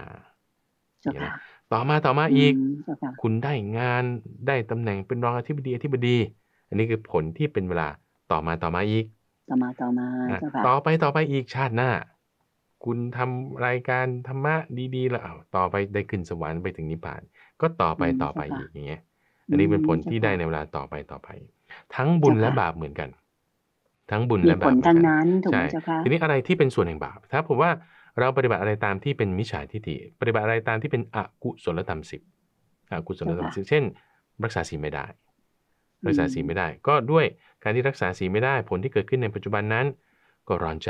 ต่อมาต่อมาอีกคุณได้งานได้ตำแหน่งเป็นรองอธิบดีอธิบดีอันนี้คือผลที่เป็นเวลาต่อมาต่อมาอีกต่อมาต่อมาต่อไปต่อไปอีกชาติหน้าคุณทำรายการธรรมะดีๆแล้วเอาต่อไปได้ขึ้นสวรรค์ไปถึงนิพพานก็ต่อไปต่อไปอีกอย่างเงี้ยอันนี้เป็นผลที่ได้ในเวลาต่อไปต่อไปทั้งบุญและบาปเหมือนกันทั้งบุญและบาปเหมือนกันใช่ทีนี้อะไรที่เป็นส่วนแห่งบาปถ้าผมว่าเราปฏิบัติอะไรตามที่เป็นมิจฉาทิฏฐิปฏิบัติอะไรตามที่เป็นอกุศลธรรมสิบอกุศลธรรมสิบเช่นรักษาศีลไม่ได้รักษาศีลไม่ได้ก็ด้วยการที่รักษาศีลไม่ได้ผลที่เกิดขึ้นในปัจจุบันนั้นก็ร้อนใจ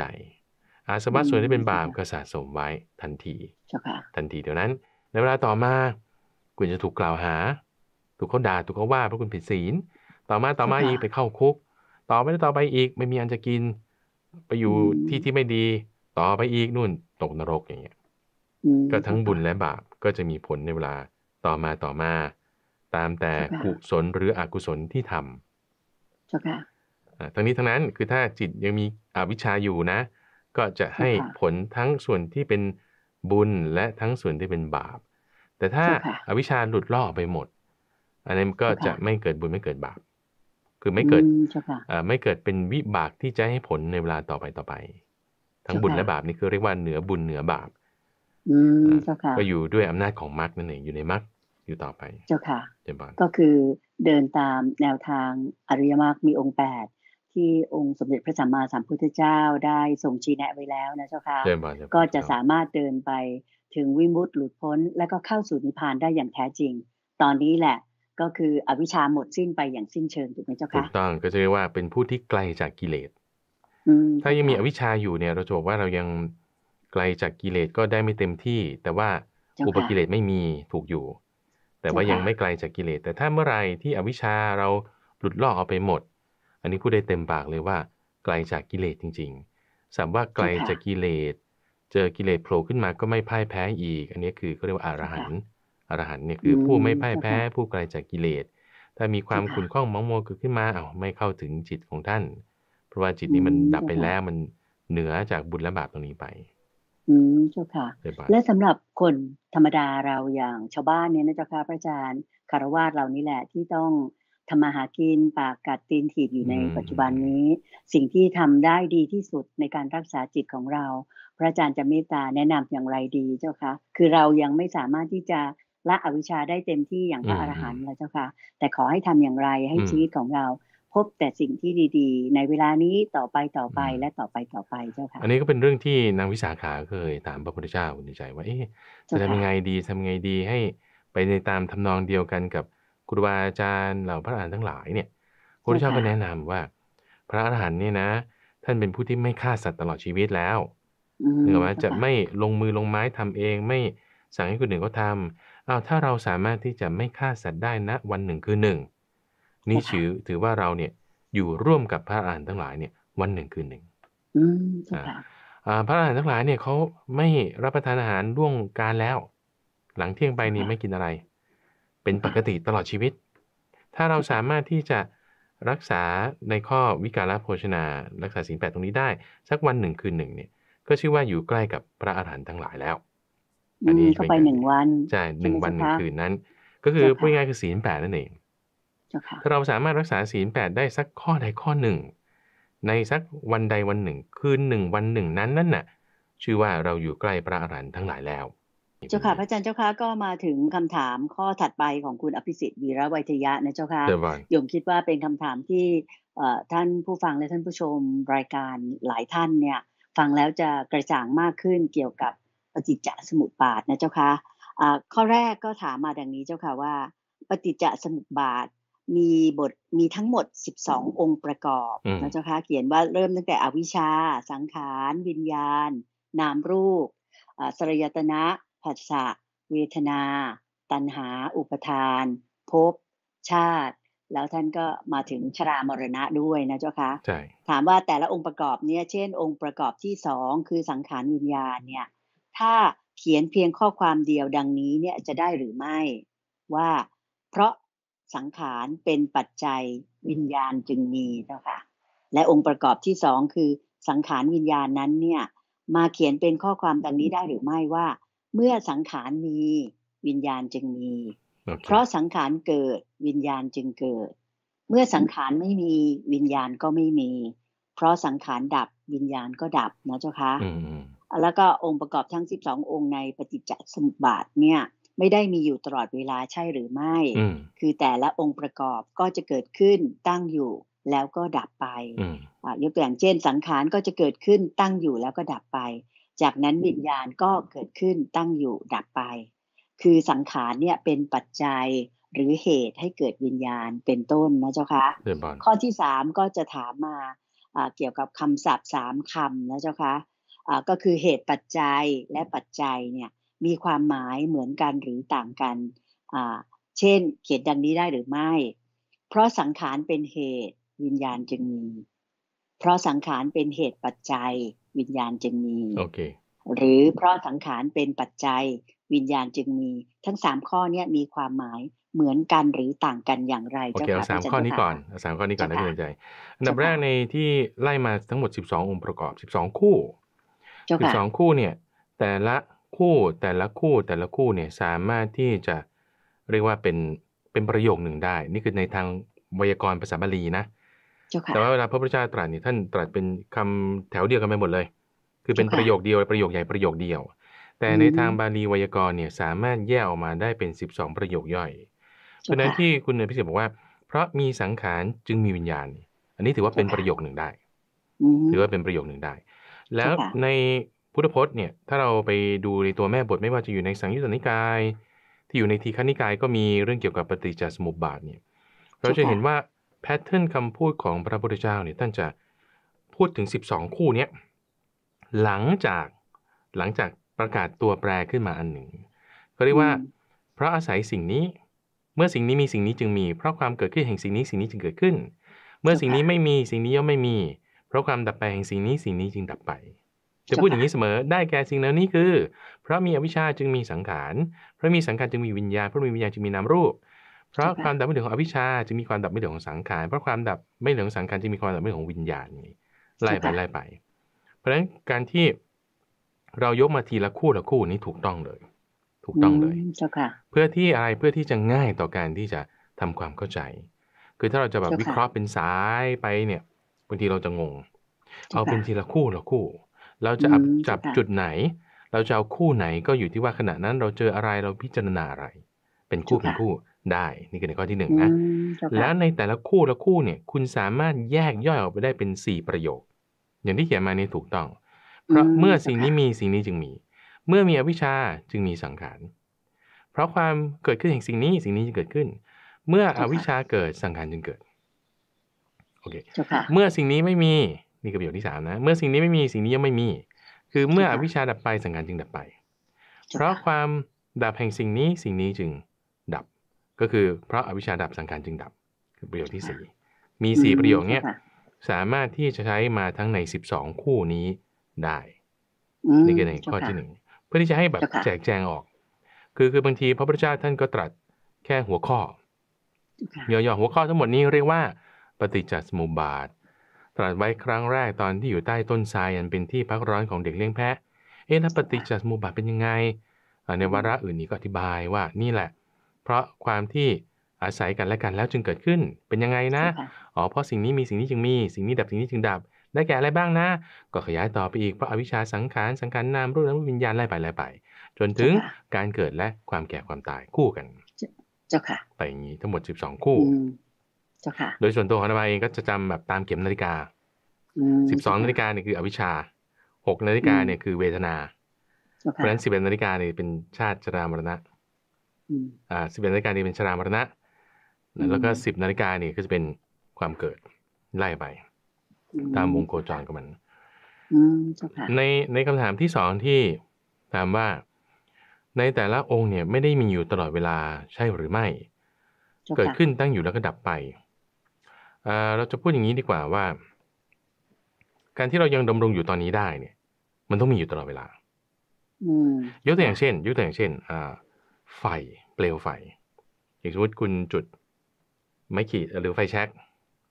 อาสวะส่วนที่เป็นบาปก็สะสมไว้ทันทีทันทีเดี๋ยวนั้นในเวลาต่อมาคุณจะถูกกล่าวหาถูกเขาด่าถูกเขาว่าเพราะคุณผิดศีลต่อมาต่อมาอีกไปเข้าคุกต่อไปต่อไปอีกไม่มีอันจะกินไปอยู่ที่ที่ไม่ดีต่อไปอีกนู่นตกนรกอย่างเงี้ยก็ทั้งบุญและบาปก็จะมีผลในเวลาต่อมาต่อมาตามแต่กุศลหรืออกุศลที่ทำทั้งนี้ทั้งนั้นคือถ้าจิตยังมีอวิชชาอยู่นะก็จะให้ผลทั้งส่วนที่เป็นบุญและทั้งส่วนที่เป็นบาปแต่ถ้าอวิชชาหลุดล่อไปหมดอันนั้นก็จะไม่เกิดบุญไม่เกิดบาปคือไม่เกิดไม่เกิดเป็นวิบากที่จะให้ผลในเวลาต่อไปต่อไปทั้งบุญและบาปนี่คือเรียกว่าเหนือบุญเหนือบาปก็อยู่ด้วยอำนาจของมรรคนั่นเองอยู่ในมรรคอยู่ต่อไปเจ้าค่ะก็คือเดินตามแนวทางอริยมรรคมีองค์แปดที่องค์สมเด็จพระสัมมาสัมพุทธเจ้าได้ทรงชี้แนะไว้แล้วนะเจ้าค่ะก็จะสามารถเดินไปถึงวิมุตติหลุดพ้นและก็เข้าสู่นิพพานได้อย่างแท้จริงตอนนี้แหละก็คืออวิชชาหมดสิ้นไปอย่างสิ้นเชิงถูกไหมเจ้าค่ะถูกต้องก็จะเรียกว่าเป็นผู้ที่ไกลจากกิเลสถ้ายังมีอวิชชาอยู่เนี่ยเราจะบอกว่าเรายังไกลจากกิเลสก็ได้ไม่เต็มที่แต่ว่าอุปกิเลสไม่มีถูกอยู่แต่ว่ายังไม่ไกลจากกิเลสแต่ถ้าเมื่อไรที่อวิชชาเราหลุดล่อเอาไปหมดอันนี้พูดได้เต็มปากเลยว่าไกลจากกิเลสจริงๆสามว่าไกลจากกิเลสเจอกิเลสโผล่ขึ้นมาก็ไม่พ่ายแพ้อีกอันนี้คือเขาเรียกว่าอรหันต์อรหันต์เนี่ยคือผู้ไม่พ่ายแพ้ผู้ไกลจากกิเลสถ้ามีความขุ่นข้องมังมัวเกิดขึ้นมาเอ้าไม่เข้าถึงจิตของท่านเพราะว่าจิตนี้มันดับไปแล้วมันเหนือจากบุญและบาปตรงนี้ไปอืมเจ้าค่ะและสำหรับคนธรรมดาเราอย่างชาวบ้านเนี่ยนะเจ้าค่ะพระอาจารย์คฤหัสถ์เรานี่แหละที่ต้องทำมาหากินปากกัดตีนถีบอยู่ในปัจจุบันนี้สิ่งที่ทำได้ดีที่สุดในการรักษาจิตของเราพระอาจารย์จะเมตตาแนะนำอย่างไรดีเจ้าค่ะคือเรายังไม่สามารถที่จะละอวิชชาได้เต็มที่อย่างพระอรหันต์แล้วเจ้าค่ะแต่ขอให้ทำอย่างไรให้ชีวิตของเราพบแต่สิ่งที่ดีๆในเวลานี้ต่อไปต่อไปและต่อไปต่อไปเจ้าค่ะอันนี้ก็เป็นเรื่องที่นางวิสาขาเคยถามพระพุทธเจ้าในใจว่าเอ๊ะจะทำยังไงดีทำยังไงดีให้ไปในตามทำนองเดียวกันกับครูบาอาจารย์เหล่าพระอรหันต์ทั้งหลายเนี่ยพระพุทธเจ้าก็แนะนำว่าพระอรหันต์เนี่ยนะท่านเป็นผู้ที่ไม่ฆ่าสัตว์ตลอดชีวิตแล้ว อืมนึกออกไหมจะค่ะไม่ลงมือลงไม้ทำเองไม่สั่งให้คนอื่นเขาทำอ้าวถ้าเราสามารถที่จะไม่ฆ่าสัตว์ได้นะวันหนึ่งคือหนึ่งนี่ค่ะ ถือถือว่าเราเนี่ยอยู่ร่วมกับพระอรหันต์ทั้งหลายเนี่ยวันหนึ่งคือหนึ่งอืมเจ้าอ่าค่ะ อ่าพระอรหันต์ทั้งหลายเนี่ยเขาไม่รับประทานอาหารล่วงการแล้ว หลังเที่ยงไปนี่ค่ะไม่กินอะไร เป็นปค่ะกติตลอดชีวิต ถ้าเราสามารถที่จะรักษาในข้อวิกาลโภชนา รักษาศีลแปดตรงนี้ได้ สักวันหนึ่งคืนหนึ่งเนี่ย ก็ชื่อว่าอยู่ใกล้กับพระอรหันต์ทั้งหลายแล้ว อือันมนี้ก็เป็นไปหนึ่งวันใช่หใช่นึ่ไหงมวันเจ้าหนึ่งคะคืนนั้น ก็คือเจ้าพูดค่ะง่ายๆคือศีลแปดนั่นเอง เจ้าค่ะ ถ้าเราสามารถรักษาศีลแปดได้สักข้อใดข้อหนึ่ง ในสักวันใดวันหนึ่ง คืนหนึ่งวันหนึ่งนั้นนั่นน่ะ ชื่อว่าเราอยู่ใกล้พระอรหันต์ทั้งหลายแล้วนี่เจ้าเป็นอค่ะ ย่างพระนี้อาจารย์เจ้าค่ะก็มาถึงคำถามข้อถัดไปของคุณอภิสิทธิ์วีระไวยทยะนะเจ้าค่ะเดยวก่อนโยมคิดว่าเป็นคำถามที่เอ่อท่านผู้ฟังและท่านผู้ชมรายการหลายท่านเนี่ยฟังแล้วจะกระจ่างมากขึ้นเกี่ยวกับปฏิจจสมุปบาทนะเจ้าค่ะอ่าข้อแรกก็ถามมาดังนี้เจ้าค่ะว่า ปฏิจจสมุปบาทมีบทมีทั้งหมด สิบสอง องค์ประกอบอืมนะเจ้าค่ะเขียนว่าเริ่มตั้งแต่อวิชชา สังขาร วิญญาณ นามรูป อ่าสลายตนะผัสสะเวทนา ตัณหา อุปทานภพชาติ แล้วท่านก็มาถึงชรามรณะด้วยนะเจ้าคะใช่ ถามว่าแต่ละองค์ประกอบเนี่ยเช่น องค์ประกอบที่สองคือสังขารวิญญาณเนี่ยถ้าเขียนเพียงข้อความเดียวดังนี้เนี่ยจะได้หรือไม่ว่าเพราะสังขารเป็นปัจจัยวิญญาณจึงมีเจ้าค่ะและองค์ประกอบที่สองคือสังขารวิญญาณนั้นเนี่ย มาเขียนเป็นข้อความดังนี้ได้หรือไม่ว่า เมื่อสังขารมีวิญญาณจึงมี โอเค เพราะสังขารเกิดวิญญาณจึงเกิด เมื่อสังขารไม่มีวิญญาณก็ไม่มี เพราะสังขารดับวิญญาณก็ดับนะเจ้าคะอืมอืมแล้วก็องค์ประกอบทั้ง สิบสอง องค์ในปฏิจจสมุปบาทเนี่ยไม่ได้มีอยู่ตลอดเวลาใช่หรือไม่ อืมคือแต่ละองค์ประกอบก็จะเกิดขึ้นตั้งอยู่แล้วก็ดับไป อืมอ่ายกตัวอย่างเช่น สังขารก็จะเกิดขึ้นตั้งอยู่แล้วก็ดับไป จากนั้นวิญญาณก็เกิดขึ้นตั้งอยู่ดับไป คือสังขารเนี่ยเป็นปัจจัยหรือเหตุให้เกิดวิญญาณเป็นต้นนะเจ้าคะเดยวก่อนข้อที่สามก็จะถามมาอ่าเกี่ยวกับคำศัพท์สามคำนะเจ้าคะอ่าก็คือเหตุปัจจัยและปัจจัยเนี่ยมีความหมายเหมือนกันหรือต่างกันอ่าเช่น เขียนดังนี้ได้หรือไม่ เพราะสังขารเป็นเหตุวิญญาณจึงมี เพราะสังขารเป็นเหตุปัจจัย วิญญาณจึงมี โอเค หรือเพราะสังขารเป็นปัจจัย วิญญาณจึงมี ทั้งสามข้อเนี่ยมีความหมายเหมือนกันหรือต่างกันอย่างไรโอเคเจ้าเอาค่ะพสาระมอาจารข้ย์อเจ้านี้ค่ะก่อนเอาสามข้อนี้ก่อนเจ้านะพี่ค่ะ เตือนใจ อันดับเจ้าแรค่ะกในที่ไล่มาทั้งหมด สิบสอง องค์ประกอบ สิบสอง คู่ เจ้าค่ะสิบสอง คู่เนี่ยแต่ละคู่แต่ละคู่แต่ละคู่เนี่ยสามารถที่จะเรียกว่าเป็นเป็นประโยคหนึ่งได้ นี่คือในทางไวยากรณ์ภาษาบาลีนะ เจ้าแต่ค่ะว่าเวลาพระพุทธเจ้าตรัสเนี่ยท่านตรัสเป็นคำแถวเดียวกันไปหมดเลย คือเป็เจ้านปค่ะระโยคเดียวประโยคใหญ่ประโยคเดียว แต่อืในทางมบาลีไวยากรณ์เนี่ยสามารถแยกออกมาได้เป็น สิบสอง ประโยคย่อย เพเจ้าราะฉะนั้นค่ะที่คุณอภิสิทธิ์บอกว่า เพราะมีสังขารจึงมีวิญญาณ อันนี้ถือว่าเจ้าเป็นปค่ะระโยคหนึ่งได้ อืมถือว่าเป็นประโยคหนึ่งได้ แล้เจ้าวค่ะในพุทธพจน์เนี่ยถ้าเราไปดูในตัวแม่บทไม่ว่าจะอยู่ในสังยุตตนิกาย ที่อยู่ในทีฆนิกายก็มีเรื่องเกี่ยวกับปฏิจจสมุปบาทเนี่ยเราเจ้าจะค่ะเห็นว่าแพทเทิร์นคำพูดของพระพุทธเจ้าเนี่ยท่านจะพูดถึง สิบสอง คู่เนี้ยหลังจากหลังจากประกาศตัวแปรขึ้นมาอันหนึ่งก็เรียกอืว่ามเพราะอาศัยสิ่งนี้ เมื่อสิ่งนี้มีสิ่งนี้จึงมี เพราะความเกิดขึ้นแห่งสิ่งนี้สิ่งนี้จึงเกิดขึ้น เมื่อเจ้าสิ่งค่ะนี้ไม่มีสิ่งนี้ย่อมไม่มี เพราะความดับไปแห่งสิ่งนี้สิ่งนี้จึงดับไป จะเจ้าพูดอย่าค่ะงนี้เสมอได้แก่สิ่งเหล่านี้คือ เพราะมีอวิชชาจึงมีสังขาร เพราะมีสังขารจึงมีวิญญาณ เพราะมีวิญญาณจึงมีนามรูป เพราะเจ้าคค่ะวามดับไม่เหลือของอวิชชาจึงมีความดับไม่เหลือของสังขาร เพราะความดับไม่เหลือของสังขารจึงมีความดับไม่เหลือของวิญญาณนี่ไล่เจ้าไปค่ะไล่ไป เพราะฉะนั้นการที่เรายกมาทีละคู่ละคู่นี้ถูกต้องเลย ถูกอืต้องเลย มเจ้าค่ะเพื่อที่อะไรเพื่อที่จะง่ายต่อการที่จะทำความเข้าใจ คือถ้าเราจะแบบเจ้าวิเคค่ะราะห์เป็นสายไปเนี่ยบางทีเราจะงง เจ้าเอาเป็ค่ะนทีละคู่ละคู่ เราอืจะอับมจัเจ้าบค่ะจุดไหน เราจะเอาคู่ไหนก็อยู่ที่ว่าขณะนั้นเราเจออะไรเราพิจารณาอะไร เป็นคู่เจ้าเป็นค่ะคู่ได้ นี่คือในข้อที่หนึ่งอืนะมเจ้าค่ะแล้วในแต่ละคู่ละคู่เนี่ยคุณสามารถแยกย่อยออกไปได้เป็นสี่ประโยค อย่างที่เขียนมานี่ถูกต้อง เพอืราะมเมื่อเจ้าสิ่งค่ะนี้มีสิ่งนี้จึงมี เมื่อมีอวิชชาจึงมีสังขาร เพราะความเกิดขึ้นแห่งสิ่งนี้สิ่งนี้จึงเกิดขึ้น เมื่ออเจ้าวิชค่ะชาเกิดสังขารจึงเกิด โอเค เจ้าค่ะเมื่อสิ่งนี้ไม่มี นี่คือประโยคที่สามนะ เมื่อสิ่งนี้ไม่มีสิ่งนี้ย่อมไม่มี ค คือเมื่ออวิชชาดับไปสังขารจึงดับไปเพราะความดับแห่งสิ่งนี้สิ่งนี้จึงดับก็คือเพราะอวิชชาดับสังขารจึงดับคือประโยคที่สี่มีสี่ประโยคเนี้ยสามารถที่จะใช้มาทั้งในสิบสองคู่นี้ได้นี่คือในข้อที่หนึ่งเพื่อที่จะให้แบบแจกแจงออกคือคือบางทีพระพุทธเจ้าท่านก็ตรัสแค่หัวข้อย่อๆหัวข้อทั้งหมดนี้เรียกว่าปฏิจจสมุปบาทตรัสไว้ครั้งแรกตอนที่อยู่ใต้ต้นทรายอันเป็นที่พักร้อนของเด็กเลี้ยงแพะเอ๊ะแล้วปฏิจจสมุปบาทเป็นยังไงในวาระอื่นนี้ก็อธิบายว่านี่แหละเพราะความที่อาศัยกันและกันแล้วจึงเกิดขึ้นเป็นยังไงนะอ๋อเพราะสิ่งนี้มีสิ่งนี้จึงมีสิ่งนี้ดับสิ่งนี้จึงดับได้แก่อะไรบ้างนะก็ขยายต่อไปอีกเพราะอวิชชาสังขารสังขารนามรูปนามวิญญาณไล่ไปไล่ไปจนถึงการเกิดและความแก่ความตายคู่กันเจ้าค่ะไปอย่างนี้ทั้งหมดสิบสองคู่เจ้าค่ะโดยส่วนตัวของนายเองก็จะจำแบบตามเข็มนาฬิกาสิบสองนาฬิกาเนี่ยคืออวิชชาหกนาฬิกาเนี่ยคือเวทนาเพราะฉะนั้นสิบเอ็ดนาฬิกาเนี่ยเป็นชาติชรามรณะอ่าสิบเอ็ดนาฬิกาเนี่ยเป็นชรามรณะแล้วก็สิบนาฬิกาเนี่ยก็จะเป็นความเกิดไล่ไปตามวงโคจรของมันในในคำถามที่สองที่ถามว่าในแต่ละองค์เนี่ยไม่ได้มีอยู่ตลอดเวลาใช่หรือไม่เกิดขึ้นตั้งอยู่แล้วก็ดับไปเราจะพูดอย่างนี้ดีกว่าว่าการที่เรายังดำรงอยู่ตอนนี้ได้เนี่ยมันต้องมีอยู่ตลอดเวลายกตัวอย่างเช่นยกตัวอย่างเช่นไฟเปลวไฟอย่างสมมติคุณจุดไม้ขีดหรือไฟแช็ก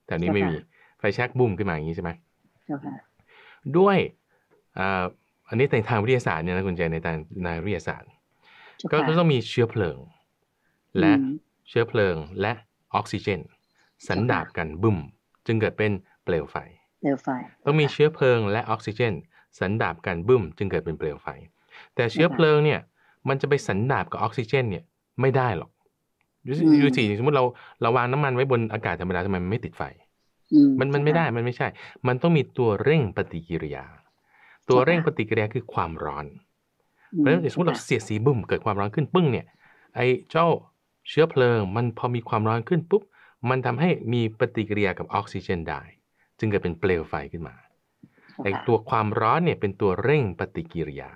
แต่นี้ไม่มีไฟแช็กบุ้มขึ้นมาอย่างนี้ใช่ไหมด้วยอันนี้ในทางวิทยาศาสตร์เนี่ยนะคุณใจในทางในวิทยาศาสตร์ก็ต้องมีเชื้อเพลิงและเชื้อเพลิงและออกซิเจนสันดาบกันบุ้มจึงเกิดเป็นเปลวไฟเปลวไฟต้องมีเชื้อเพลิงและออกซิเจนสันดาบกันบุ้มจึงเกิดเป็นเปลวไฟแต่เชื้อเพลิงเนี่ยมันจะไปสันดาบกับออกซิเจนเนี่ยไม่ได้หรอกดูสิสมมติเราเราวางน้ำมันไว้บนอากาศธรรมดาทำไมมันไม่ติดไฟมันมันไม่ได้มันไม่ใช่มันต้องมีตัวเร่งปฏิกิริยาตัวเร่งปฏิกิริยาคือความร้อนเพราะฉะนั้นสมมติเราเสียดสีบุ่มเกิดความร้อนขึ้นปึ้งเนี่ยไอ้เจ้าเชื้อเพลิงมันพอมีความร้อนขึ้นปุ๊บมันทำให้มีปฏิกิริยากับออกซิเจนได้จึงเกิดเป็นเปลวไฟขึ้นมาไอ้ตัวความร้อนเนี่ยเป็นตัวเร่งปฏิกิริยา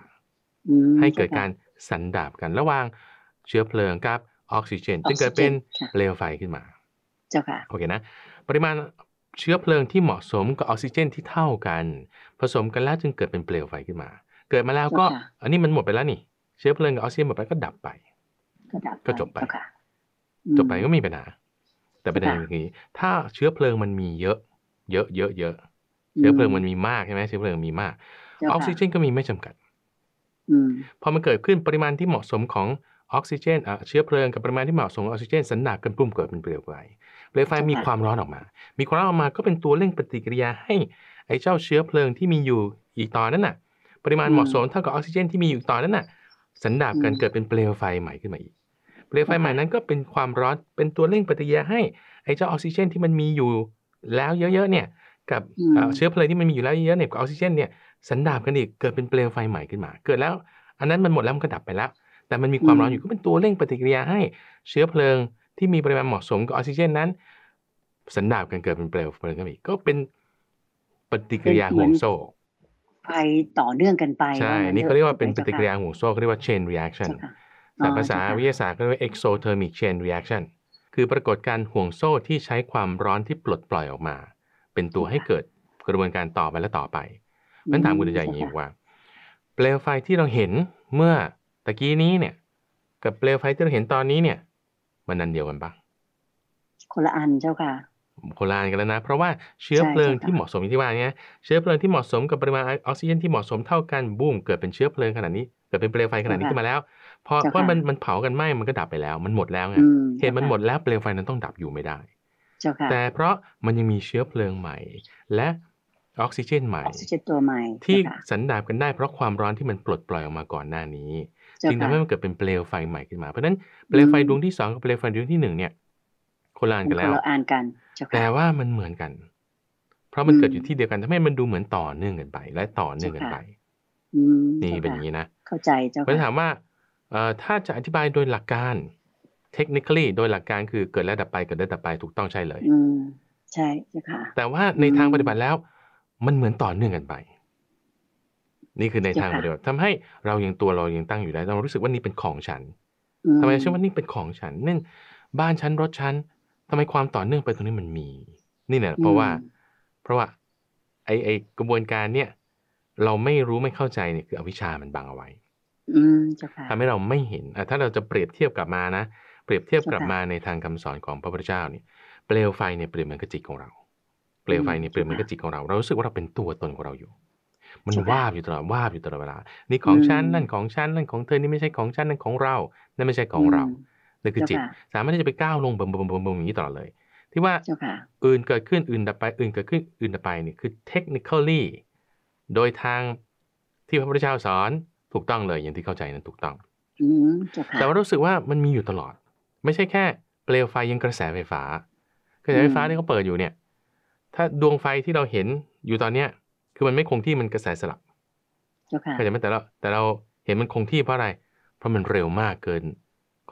ให้เกิดการสันดาบกันระหว่างเชื้อเพลิงกับออกซิเจนจึงเกิดเป็นเปลวไฟขึ้นมาเจ้าค่ะโอเคนะปริมาณเชื้อเพลิงที่เหมาะสมกับออกซิเจนที่เท่ากันผสมกันแล้วจึงเกิดเป็นเปลวไฟขึ้นมาเกิดมาแล้วก็อันนี้มันหมดไปแล้วนี่เชื้อเพลิงกับออกซิเจนหมดไปก็ดับไปก็จบไปจบไปก็ไม่มีปัญหาแต่ประเด็นคือถ้าเชื้อเพลิงมันมีเยอะเยอะเยอะเยอะเชื้อเพลิงมันมีมากใช่ไหมเชื้อเพลิงมีมากออกซิเจนก็มีไม่จำกัดพอมันเกิดขึ้นปริมาณที่เหมาะสมของออกซิเจนเชื้อเพลิงกับปริมาณที่เหมาะสมออกซิเจนสันดาบกันปุ่มเกิดเป็นเปลวไฟเปลวไฟมีความร้อนออกมามีความร้อนออกมาก็เป็นตัวเร่งปฏิกิริยาให้ไอ้เจ้าเชื้อเพลิงที่มีอยู่อีกตอนนั้นน่ะปริมาณเหมาะสมเท่ากับออกซิเจนที่มีอยู่ตอนนั้นน่ะสันดาบกันเกิดเป็นเปลวไฟใหม่ขึ้นมาอีกเปลวไฟใหม่นั้นก็เป็นความร้อนเป็นตัวเร่งปฏิกิริยาให้ไอ้เจ้าออกซิเจนที่มันมีอยู่แล้วเยอะๆเนี่ยกับเชื้อเพลิงที่มันมีอยู่แล้วเยอะเนี่ยกับออกซิเจนเนี่ยสันดาบกันอีกเกิดเป็นเปลวไฟใหม่ขึ้นมาเกิดแล้วอันนั้นมันหมดแล้วมันก็ดับไปแล้วแต่มันมีความร้อนอยู่ก็เป็นตัวเร่งปฏิกิริยาให้เชื้อเพลิงที่มีปริมาณเหมาะสมกับออกซิเจนนั้นสันดาบกันเกิดเป็นเปลวเพลิงขึ้นมาอีกก็เป็นปฏิกิริยาห่วงโซ่ไปต่อเนื่องกันไปใช่นี่เขาเรียกว่าเป็นปฏิกิริยาห่วงโซ่เขาเรียกว่า chain reaction แต่ภาษาวิทยาศาสตร์เขาเรียกว่า exothermic chain reaction คือปรากฏการณ์ห่วงโซ่ที่ใช้ความร้อนที่ปลดปล่อยออกมาเป็นตัวให้เกิดกระบวนการต่อไปและต่อไปมันถามคุณใจอย่างนี้ว่าเปลวไฟที่เราเห็นเมื่อตะกี้นี้เนี่ยกับเปลวไฟที่เราเห็นตอนนี้เนี่ยมันอันเดียวกันปะคนละอันเจ้าค่ะคนละอันกันแล้วนะเพราะว่าเชื้อเพลิงที่เหมาะสมที่ว่าเนี่ยเชื้อเพลิงที่เหมาะสมกับปริมาณออกซิเจนที่เหมาะสมเท่ากันบูมเกิดเป็นเชื้อเพลิงขนาดนี้เกิดเป็นเปลวไฟขนาดนี้ขึ้นมาแล้วพอเพราะมันมันเผากันไหมมันก็ดับไปแล้วมันหมดแล้วไงเหตุมันหมดแล้วเปลวไฟนั้นต้องดับอยู่ไม่ได้เจ้าค่ะแต่เพราะมันยังมีเชื้อเพลิงใหม่และออกซิเจนใหม่ที่สันดาบกันได้เพราะความร้อนที่มันปลดปล่อยออกมาก่อนหน้านี้จึงทำให้มันเกิดเป็นเปลวไฟใหม่ขึ้นมาเพราะฉะนั้นเปลวไฟดวงที่สองกับเปลวไฟดวงที่หนึ่งเนี่ยคนละอันกันแล้วแต่ว่ามันเหมือนกันเพราะมันเกิดอยู่ที่เดียวกันทำให้มันดูเหมือนต่อเนื่องกันไปและต่อเนื่องกันไปนี่เป็นอย่างนี้นะเข้าใจเจ้าค่ะผมถามว่าถ้าจะอธิบายโดยหลักการ technically โดยหลักการคือเกิดแล้วดับไปเกิดแล้วดับไปถูกต้องใช่เลยใช่ค่ะแต่ว่าในทางปฏิบัติแล้วมันเหมือนต่อเนื่องกันไป นี่คือในทางปฏิบัติทำให้เรายังตัวเรายังตั้งอยู่ได้เรารู้สึกว่านี่เป็นของฉันทำไมเชื่อว่านี่เป็นของฉันนั่นบ้านฉันรถฉันทำไมความต่อเนื่องไปตรงนี้มันมีนี่เนี่ยเพราะว่าเพราะว่าไอไอกระบวนการเนี่ยเราไม่รู้ไม่เข้าใจเนี่ยคืออวิชชามันบังเอาไว้ทำให้เราไม่เห็นถ้าเราจะเปรียบเทียบกลับมานะเปรียบเทียบกลับมาในทางคำสอนของพระพุทธเจ้าเนี่ยเปลวไฟเนี่ยเปรียบเหมือนกระจิตของเราเปลวไฟเนี่ยเปรียบเหมือนกระจิตของเราเรารู้สึกว่าเราเป็นตัวตนของเราอยู่มันวาบอยู่ตลอดวาบอยู่ตลอดเวลานี่ของฉันนั่นของฉันนั่นของเธอนี่ไม่ใช่ของฉันนั่นของเรานั่นไม่ใช่ของเรานั่นคือจิตสามารถที่จะไปก้าวลงเบิ่มเบิ่มเบิ่มเบิ่มอย่างนี้ตลอดเลยที่ว่าอื่นเกิดขึ้นอื่นดับไปอื่นเกิดขึ้นอื่นดับไปเนี่ยคือ technically โดยทางที่พระพุทธเจ้าสอนถูกต้องเลยอย่างที่เข้าใจนั้นถูกต้องแต่ว่ารู้สึกว่ามันมีอยู่ตลอดไม่ใช่แค่เปลวไฟยังกระแสไฟฟ้ากระแสไฟฟ้าที่เขาเปิดอยู่เนี่ยถ้าดวงไฟที่เราเห็นอยู่ตอนเนี้ยคือมันไม่คงที่มันกระแสสลับเข้าใจไหมแต่เราแต่เราเห็นมันคงที่เพราะอะไรเพราะมันเร็วมากเกิน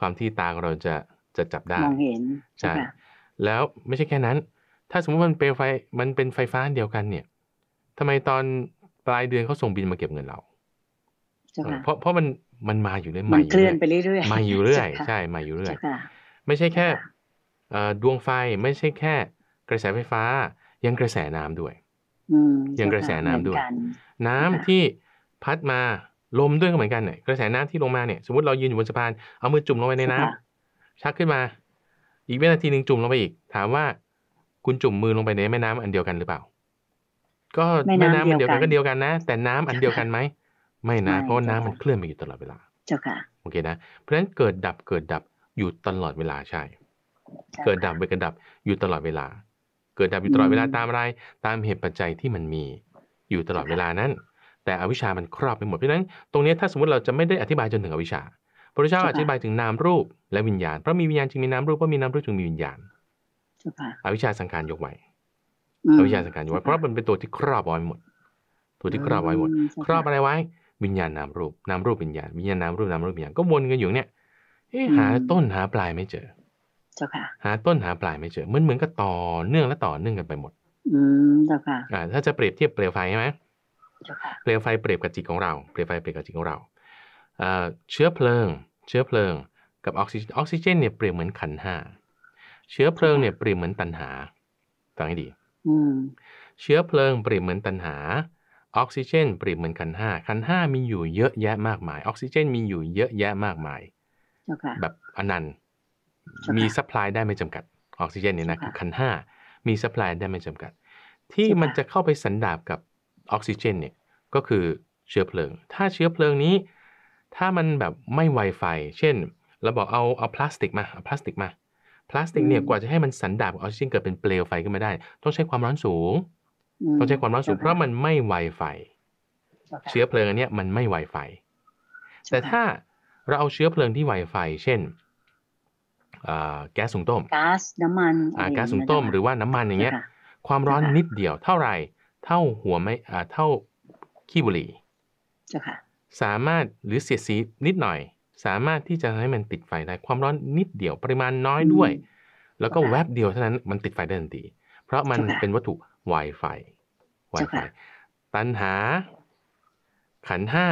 ความที่ตาของเราจะจะจับได้มองเห็นใช่แล้วไม่ใช่แค่นั้นถ้าสมมติมันเปลวไฟมันเป็นไฟฟ้าเดียวกันเนี่ยทำไมตอนปลายเดือนเขาส่งบินมาเก็บเงินเราเพราะเพราะมันมันมาอยู่เรื่อยมันเคลื่อนไปเรื่อยๆมาอยู่เรื่อยใช่มาอยู่เรื่อยไม่ใช่แค่ดวงไฟไม่ใช่แค่กระแสไฟฟ้ายังกระแสน้ำด้วยยังกระแสน้ำด้วยน้ำที่พัดมาลมด้วยเหมือนกันเนี่ยกระแสน้ำที่ลงมาเนี่ยสมมติเรายืนอยู่บนสะพานเอามือจุ่มลงไปในน้ำชักขึ้นมาอีกวินาทีหนึ่งจุ่มลงไปอีกถามว่าคุณจุ่มมือลงไปในแม่น้ำอันเดียวกันหรือเปล่าก็แม่น้ำอันเดียวกันก็เดียวกันนะแต่น้ำอันเดียวกันไหมไม่นะเพราะน้ำมันเคลื่อนไปอยู่ตลอดเวลาเจ้าค่ะโอเคนะเพราะฉะนั้นเกิดดับเกิดดับอยู่ตลอดเวลาใช่เกิดดับไปเกิดดับอยู่ตลอดเวลาเกิดดับอยู่ตลอดเวลาตามอะไรตามเหตุปัจจัยที่มันมีอยู่ตลอดเวลานั้นแต่อวิชชามันครอบไปหมดเพราะฉะนั้นตรงนี้ถ้าสมมติเราจะไม่ได้อธิบายจนถึงอวิชชาพระพุทธเจ้าอธิบายถึงนามรูปและวิญญาณเพราะมีวิญญาณจึงมีนามรูปเพราะมีนามรูปจึงมีวิญญาณอวิชชาสังขารยกไว้อวิชชาสังขารยกไว้เพราะมันเป็นตัวที่ครอบไว้หมดตัวที่ครอบไว้หมดครอบอะไรไว้วิญญาณนามรูปนามรูปวิญญาณวิญญาณนามรูปนามรูปวิญญาณก็วนกันอยู่เนี่ยหาต้นหาปลายไม่เจอเจ้าค่ะหาต้นหาปลายไม่เจอเหมือนเหมือนกับต่อเนื่องและต่อเนื่องกันไปหมดอืมเจ้าค่ะอ่าถ้าจะเปรียบเทียบเปลวไฟใช่ไหมเจ้าค่ะเปลวไฟเปรียบกับจิตของเราเปลวไฟเปรียบกับจิตของเราอ่าเชื้อเพลิงเชื้อเพลิงกับออกซิเจนออกซิเจนเนี่ยเปรียบเหมือนขันห้าเชื้อเพลิงเนี่ยเปรียบเหมือนตัณหาฟังให้ดีอืมเชื้อเพลิงเปรียบเหมือนตัณหาออกซิเจนเปรียบเหมือนขันห้าขันห้ามีอยู่เยอะแยะมากมายออกซิเจนมีอยู่เยอะแยะมากมายแบบอนันต์มีซัพพลายได้ไม่จำกัดออกซิเจนเนี่ยนะคือขันห้ามีซัพพลายได้ไม่จำกัดที่มันจะเข้าไปสันดาบกับออกซิเจนเนี่ยก็คือเชื้อเพลิงถ้าเชื้อเพลิงนี้ถ้ามันแบบไม่ไวไฟเช่นเราบอกเอาเอาพลาสติกมาเอาพลาสติกมาพลาสติกเนี่ยกว่าจะให้มันสันดาบกับออกซิเจนเกิดเป็นเปลวไฟขึ้นมาได้ต้องใช้ความร้อนสูงต้องใช้ความร้อนสูงเพราะมันไม่ไวไฟเชื้อเพลิงอันนี้มันไม่ไวไฟแต่ถ้าเราเอาเชื้อเพลิงที่ไวไฟเช่นแก๊สสูงต้มก๊าซน้ำมันแก๊สสูงต้มหรือว่าน้ำมันอย่างเงี้ยความร้อนนิดเดียวเท่าไรเท่าหัวไม่เท่าขี้บุหรี่สามารถหรือเสียดสีนิดหน่อยสามารถที่จะทำให้มันติดไฟได้ความร้อนนิดเดียวปริมาณน้อยด้วยแล้วก็แวบเดียวเท่านั้นมันติดไฟได้ทันทีเพราะมันเป็นวัตถุไวไฟไวไฟตัณหาขันห้า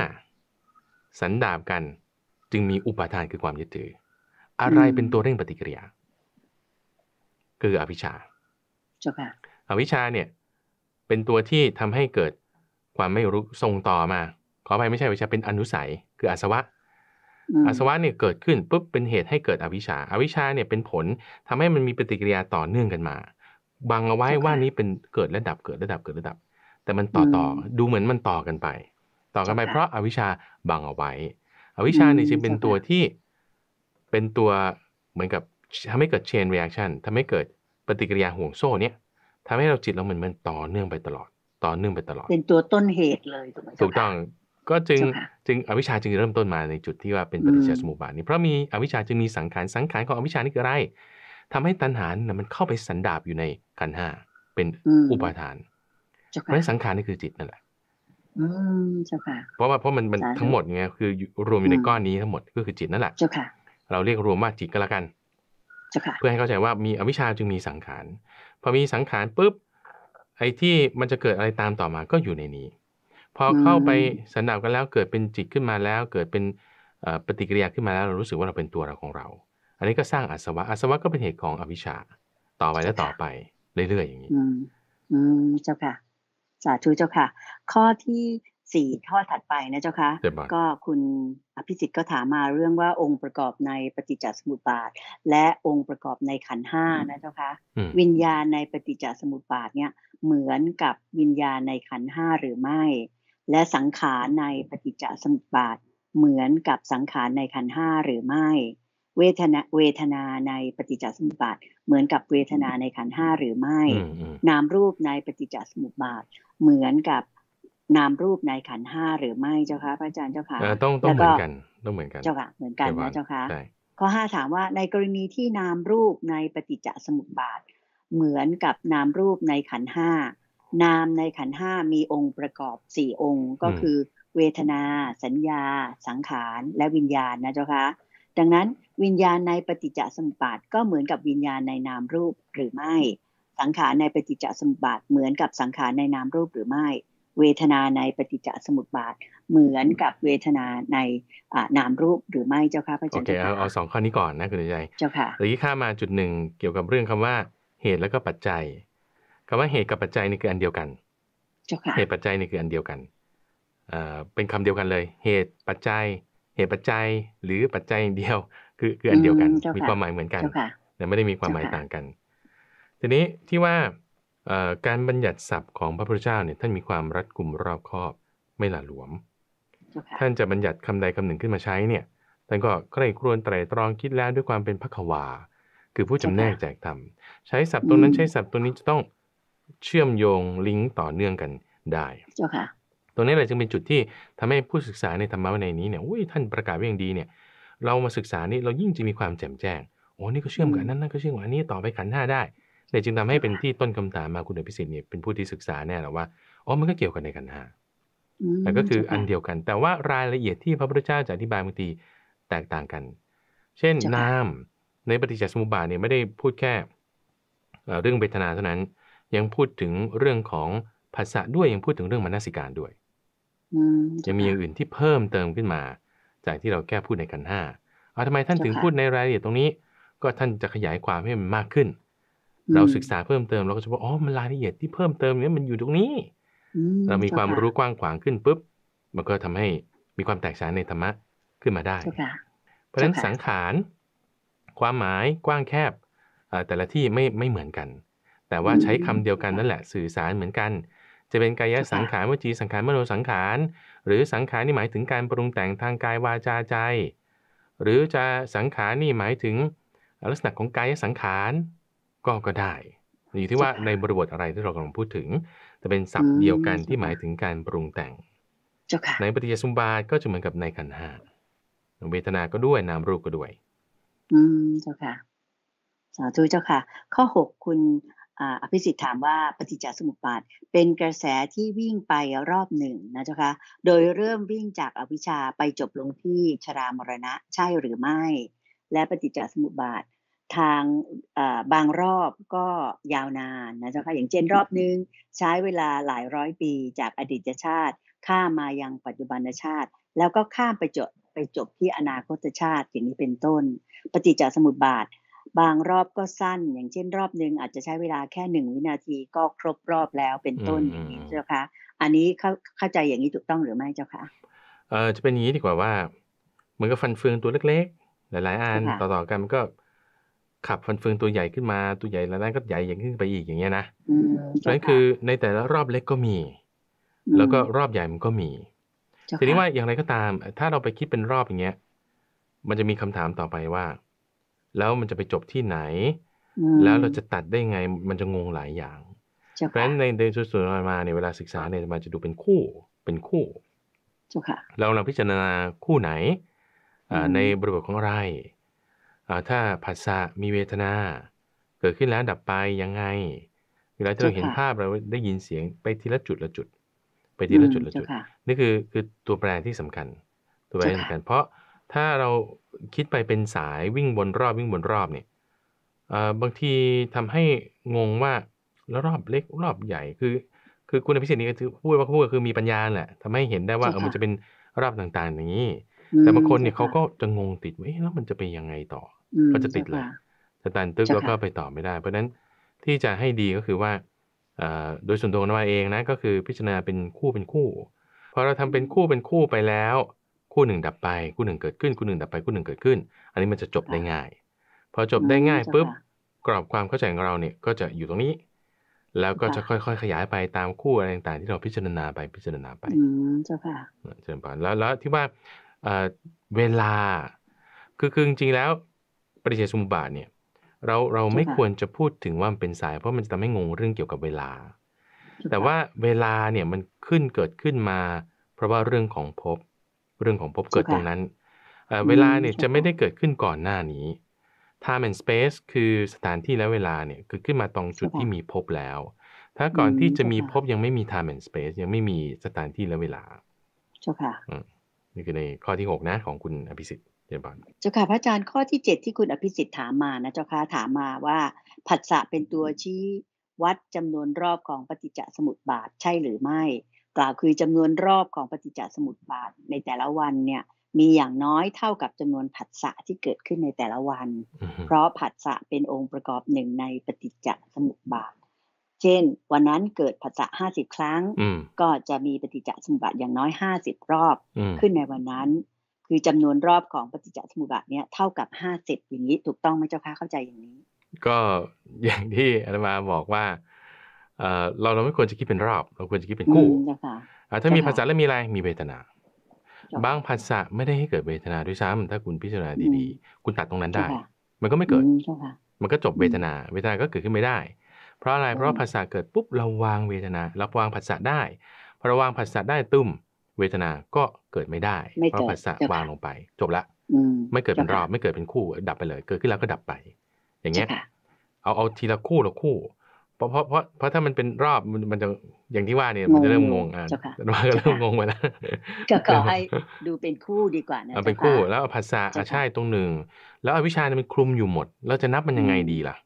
สันดาบกันจึงมีอุปาทานคือความยึดถืออะไรเป็นตัวเร่งปฏิกิริยาคืออวิชชาอวิชชาเนี่ยเป็นตัวที่ทำให้เกิดความไม่รู้ส่งต่อมาขออภัยไม่ใช่อวิชชาเป็นอนุสัยคืออาสวะอาสวะเนี่ยเกิดขึ้นปุ๊บเป็นเหตุให้เกิดอวิชชาอวิชชาเนี่ยเป็นผลทำให้มันมีปฏิกิริยาต่อเนื่องกันมาบังเอาไว้ว่านี้เป็นเกิดและดับเกิดและดับเกิดและดับแต่มันต่อต่อดูเหมือนมันต่อกันไปต่อกันไปเพราะอวิชชาบังเอาไว้อวิชชาเนี่ยจะเป็นตัวที่เป็นตัวเหมือนกับทำให้เกิด chain reaction ทำให้เกิดปฏิกิริยาห่วงโซ่เนี่ยทำให้เราจิตเราเหมือนมันต่อเนื่องไปตลอดต่อเนื่องไปตลอดเป็นตัวต้นเหตุเลยถูกไหมถูกต้องก็จึงจึงอวิชชาจึงเริ่มต้นมาในจุดที่ว่าเป็นปฏิจจสมุปบาทนี่เพราะมีอวิชชาจึงมีสังขารสังขารของอวิชชานี่คืออะไรทำให้ตัณหาเนี่ยมันเข้าไปสันดาบอยู่ในขันธ์ห้าเป็นอุปาทานเพราะฉะนั้นสังขารนี่คือจิตนั่นแหละอืมเจ้าค่ะเพราะว่าเพราะมันมันทั้งหมดไงคือรวมอยู่ในก้อนนี้ทั้งหมดก็คือจิตนั่นแหละเจ้าค่ะเราเรียกรวมว่าจิตก็แล้วกันเพื่อให้เข้าใจว่ามีอวิชชาจึงมีสังขารพอมีสังขารปุ๊บไอ้ที่มันจะเกิดอะไรตามต่อมาก็อยู่ในนี้ พอเข้าไปสันดาปกันแล้วเกิดเป็นจิตขึ้นมาแล้วเกิดเป็นปฏิกิริยาขึ้นมาแล้วเรารู้สึกว่าเราเป็นตัวเราของเราอันนี้ก็สร้างอาสวะอาสวะก็เป็นเหตุของอวิชชาต่อไปและต่อไปเรื่อยๆอย่างนี้อืมเจ้าค่ะสาธุเจ้าค่ะข้อที่สี่ข้อถัดไปนะเจ้าค่ะก็คุณอภิสิทธิ์ก็ถามมาเรื่องว่าองค์ประกอบในปฏิจจสมุปบาทและองค์ประกอบในขันธ์ห้านะเจ้าค่ะวิญญาณในปฏิจจสมุปบาทเนี่ยเหมือนกับวิญญาณในขันธ์ห้าหรือไม่และสังขารในปฏิจจสมุปบาทเหมือนกับสังขารในขันธ์ห้าหรือไม่เวทนาเวทนาในปฏิจจสมุปบาทเหมือนกับเวทนาในขันธ์ห้าหรือไม่นามรูปในปฏิจจสมุปบาทเหมือนกับนามรูปในขันธ์ห้าหรือไม่เจ้าค่ะพระอาจารย์เจ้าค่ะต้องต้องเหมือนกันต้องเหมือนกันเจ้าค่ะเหมือนกันนะเจ้าค่ะข้อห้าถามว่าในกรณีที่นามรูปในปฏิจจสมุปบาทเหมือนกับนามรูปในขันธ์ห้านามในขันธ์ห้ามีองค์ประกอบสี่องค์ก็คือเวทนาสัญญาสังขารและวิญญาณนะเจ้าค่ะดังนั้นวิญญาณในปฏิจจสมุปบาทก็เหมือนกับวิญญาณในนามรูปหรือไม่สังขารในปฏิจจสมุปบาทเหมือนกับสังขารในนามรูปหรือไม่เวทนาในปฏิจจสมุปบาทเหมือนกับเวทนาในนามรูปหรือไม่เจ้าค่ะพระอาจารย์โอเคเอาเอาสองข้อนี้ก่อนนะคุณใจเจ้าค่ะเมื่อกี้ข้ามาจุดหนึ่งเกี่ยวกับเรื่องคำว่าเหตุและก็ปัจจัยคำว่าเหตุกับปัจจัยนี่คืออันเดียวกันเจ้าค่ะเหตุปัจจัยนี่คืออันเดียวกันอ่าเป็นคำเดียวกันเลยเหตุปัจจัยเหตุปัจจัยหรือปัจจัยเดียวคือคืออันเดียวกันมีความหมายเหมือนกันแต่ไม่ได้มีความหมายต่างกันทีนี้ที่ว่าการบัญญัติศัพท์ของพระพุทธเจ้าเนี่ยท่านมีความรัดกุมรอบคอบไม่หละหลวมท่านจะบัญญัติคำใดคำหนึ่งขึ้นมาใช้เนี่ยท่านก็ใคร่ครวญไตร่ตรองคิดแล้วด้วยความเป็นภควาคือผู้จำแนกแจกธรรมใช้ศัพท์ตัวนั้นใช้ศัพท์ตัวนี้จะต้องเชื่อมโยงลิงก์ต่อเนื่องกันได้ตรงนี้เลยจึงเป็นจุดที่ทำให้ผู้ศึกษาในธรรมะในนี้เนี่ยอุ้ยท่านประกาศไว้อย่างดีเนี่ยเรามาศึกษานี่เรายิ่งจะมีความแจ่มแจ้งโอ้นี่ก็เชื่อมกับนั่นนั่นก็เชื่อมกับอันนี้ต่อไปขันธ์ห้าได้เนี่ยจึงทำให้เป็นที่ต้นคำถามมาคุณอภิสิทธิ์เนี่ยเป็นผู้ที่ศึกษาแน่แล้วว่าอ๋อมันก็เกี่ยวกันในขันธ์ห้าแต่ก็คืออันเดียวกันแต่ว่ารายละเอียดที่พระพุทธเจ้าจะอธิบายบางทีแตกต่างกันเช่นนามในปฏิจจสมุปบาทเนี่ยไม่ได้พูดแค่เรื่องเวทนาเท่านั้นยังพูดถึงเรื่องของภาษาด้วยยังพูดถึงเรื่องมนสิการด้วยจะมีอย่างอื่นที่เพิ่มเติมขึ้นมาจากที่เราแก้พูดในขันธ์ห้าเอาทำไมท่านถึงพูดในรายละเอียดตรงนี้ก็ท่านจะขยายความให้มันมากขึ้นเราศึกษาเพิ่มเติมเราก็จะบอกอ๋อมันรายละเอียดที่เพิ่มเติมนี้มันอยู่ตรงนี้เรามีความรู้กว้างขวางขึ้นปุ๊บมันก็ทำให้มีความแตกฉานในธรรมะขึ้นมาได้เพราะฉะนั้นสังขารความหมายกว้างแคบแต่ละที่ไม่ไม่เหมือนกันแต่ว่าใช้คำเดียวกันนั่นแหละสื่อสารเหมือนกันจะเป็นกายสังขารวจีสังขารมโนสังขารหรือสังขารนี่หมายถึงการปรุงแต่งทางกายวาจาใจหรือจะสังขารนี่หมายถึงลักษณะของกายสังขารก็ก็ได้อยู่ที่ว่าในบริบทอะไรที่เรากำลังพูดถึงแต่เป็นศัพท์เดียวกันที่หมายถึงการปรุงแต่งในปฏิจจสมุปบาทก็จะเหมือนกับในขันธ์ห้าเวทนาก็ด้วยนามรูปก็ด้วยอืมเจ้าค่ะสาธุเจ้าค่ะข้อหกคุณอภิสิทธิ์ถามว่าปฏิจจสมุปบาทเป็นกระแสที่วิ่งไปรอบหนึ่งนะเจ้าคะโดยเริ่มวิ่งจากอวิชชาไปจบลงที่ชรามรณะใช่หรือไม่และปฏิจจสมุปบาททางบางรอบก็ยาวนานนะเจ้าคะอย่างเช่นรอบนึงใช้เวลาหลายร้อยปีจากอดีตชาติข้ามมายังปัจจุบันชาติแล้วก็ข้ามไปจบไปจบที่อนาคตชาติอย่างนี้เป็นต้นปฏิจจสมุปบาทบางรอบก็สั้นอย่างเช่นรอบนึงอาจจะใช้เวลาแค่หนึ่งวินาทีก็ครบรอบแล้วเป็นต้นอย่างนี้เจ้าค่ะอันนี้เข้าเข้าใจอย่างนี้ถูกต้องหรือไม่เจ้าค่ะเอ่อจะเป็นอย่างนี้ดีกว่าว่าเหมือนกับฟันเฟืองตัวเล็กๆหลายๆอันต่อๆกันมันก็ขับฟันเฟืองตัวใหญ่ขึ้นมาตัวใหญ่แล้วนั้นก็ใหญ่ยิ่งขึ้นไปอีกอย่างเงี้ยนะนั่นคือในแต่ละรอบเล็กก็มีแล้วก็รอบใหญ่มันก็มีทีนี้ว่าอย่างไรก็ตามถ้าเราไปคิดเป็นรอบอย่างเงี้ยมันจะมีคำถามต่อไปว่าแล้วมันจะไปจบที่ไหนแล้วเราจะตัดได้ไงมันจะงงหลายอย่างเพราะฉะนั้นในในส่วนมาเนี่ยเวลาศึกษาเนี่ยมันจะดูเป็นคู่เป็นคู่เราเราพิจารณาคู่ไหนในบริบทของอะไรถ้าผัสสะมีเวทนาเกิดขึ้นแล้วดับไปยังไงเวลาที่เราเห็นภาพเราได้ยินเสียงไปทีละจุดละจุดไปทีละจุดละจุดนี่คือคือตัวแปรที่สำคัญตัวแปรสำคัญเพราะถ้าเราคิดไปเป็นสายวิ่งวนรอบวิ่งวนรอบเนี่ยบางทีทำให้งงว่าแล้วรอบเล็กรอบใหญ่คือ คือคุณอภิสิทธิ์นี่ก็คือพูดว่าพูดก็คือมีปัญญาแหละทำให้เห็นได้ว่าเออมันจะเป็นราบต่างๆอย่างนี้แต่บางคนเนี่ยเขาก็จะงงติดว่าแล้วมันจะเป็นยังไงต่อก็จะติดแหละแต่ตันตึกแล้วก็ไปต่อไม่ได้เพราะนั้นที่จะให้ดีก็คือว่าโดยส่วนตัวของเราเองนะก็คือพิจารณาเป็นคู่เป็นคู่พอเราทำเป็นคู่เป็นคู่ไปแล้วคู่หนึ่งดับไปคู่หนึ่งเกิดขึ้นคู่หนึ่งดับไปคู่หนึ่งเกิดขึ้นอันนี้มันจะจบได้ง่ายพอจบได้ง่ายปุ๊บกรอบความเข้าใจของเราเนี่ยก็จะอยู่ตรงนี้แล้วก็จะค่อยๆขยายไปตามคู่อะไรต่างๆที่เราพิจารณาไปพิจารณาไปอืมเจ้าค่ะเจริญพรแล้วแล้วที่ว่าเวลาคือคือจริงๆแล้วปฏิจจสมุปบาทเนี่ยเราเราไม่ควรจะพูดถึงว่ามันเป็นสายเพราะมันจะทำให้งงเรื่องเกี่ยวกับเวลาแต่ว่าเวลาเนี่ยมันขึ้นเกิดขึ้นมาเพราะว่าเรื่องของภพเรื่องของภพเกิดตรงนั้นเวลาเนี่ยจะไม่ได้เกิดขึ้นก่อนหน้านี้ time and space คือสถานที่และเวลาเนี่ยเกิดขึ้นมาตรงจุดที่มีภพแล้วถ้าก่อนที่จะมีภพยังไม่มี time and space ยังไม่มีสถานที่และเวลาเจ้าค่ะนี่คือในข้อที่หกนะของคุณอภิสิทธิ์เจ้าค่ะพระอาจารย์ข้อที่เจ็ดที่คุณอภิสิทธิ์ถามมานะเจ้าค่ะถามมาว่าผัสสะเป็นตัวชี้วัดจำนวนรอบของปฏิจจสมุปบาทใช่หรือไม่กล่าวคือจำนวนรอบของปฏิจจสมุปบาทในแต่ละวันเนี่ยมีอย่างน้อยเท่ากับจำนวนผัสสะที่เกิดขึ้นในแต่ละวัน uh-huh. เพราะผัสสะเป็นองค์ประกอบหนึ่งในปฏิจจสมุปบาทเช่นวันนั้นเกิดผัสสะห้าสิบครั้ง uh-huh. ก็จะมีปฏิจจสมุปบาทอย่างน้อยห้าสิบรอบ uh-huh. ขึ้นในวันนั้นคือจำนวนรอบของปฏิจจสมุปบาทเนี่ยเท่ากับห้าสิบอย่างนี้ถูกต้องไหมเจ้าค่ะเข้าใจอย่างนี้ก็อย่างที่อาตมาบอกว่าเอ่อเราเราไม่ควรจะคิดเป็นรอบเราควรจะคิดเป็นคู่ถ้ามีผัสสะแล้วมีอะไรมีเวทนาบางผัสสะไม่ได้ให้เกิดเวทนาด้วยซ้ำถ้าคุณพิจารณาดีๆคุณตัดตรงนั้นได้มันก็ไม่เกิดมันก็จบเวทนาเวทนาก็เกิดขึ้นไม่ได้เพราะอะไรเพราะผัสสะเกิดปุ๊บเราวางเวทนาเราวางผัสสะได้พอเราวางผัสสะได้ตุ้มเวทนาก็เกิดไม่ได้เพราะผัสสะวางลงไปจบละไม่เกิดเป็นรอบไม่เกิดเป็นคู่ดับไปเลยเกิดขึ้นแล้วก็ดับไปอย่างเงี้ยเอาเอาทีละคู่ละคู่เพราะเพราะเพราะเพราะถ้ามันเป็นรอบมันจะอย่างที่ว่าเนี่ยมันจะเริ่มงงอ่ะมันก็เริ่มงงไปแล้วก็ขอให้ดูเป็นคู่ดีกว่านะเป็นคู่แล้วผัสสะใช่ตรงหนึ่งแล้วอวิชชาเนี่ยมันคลุมอยู่หมดแล้วจะนับมันยังไงดีล่ะ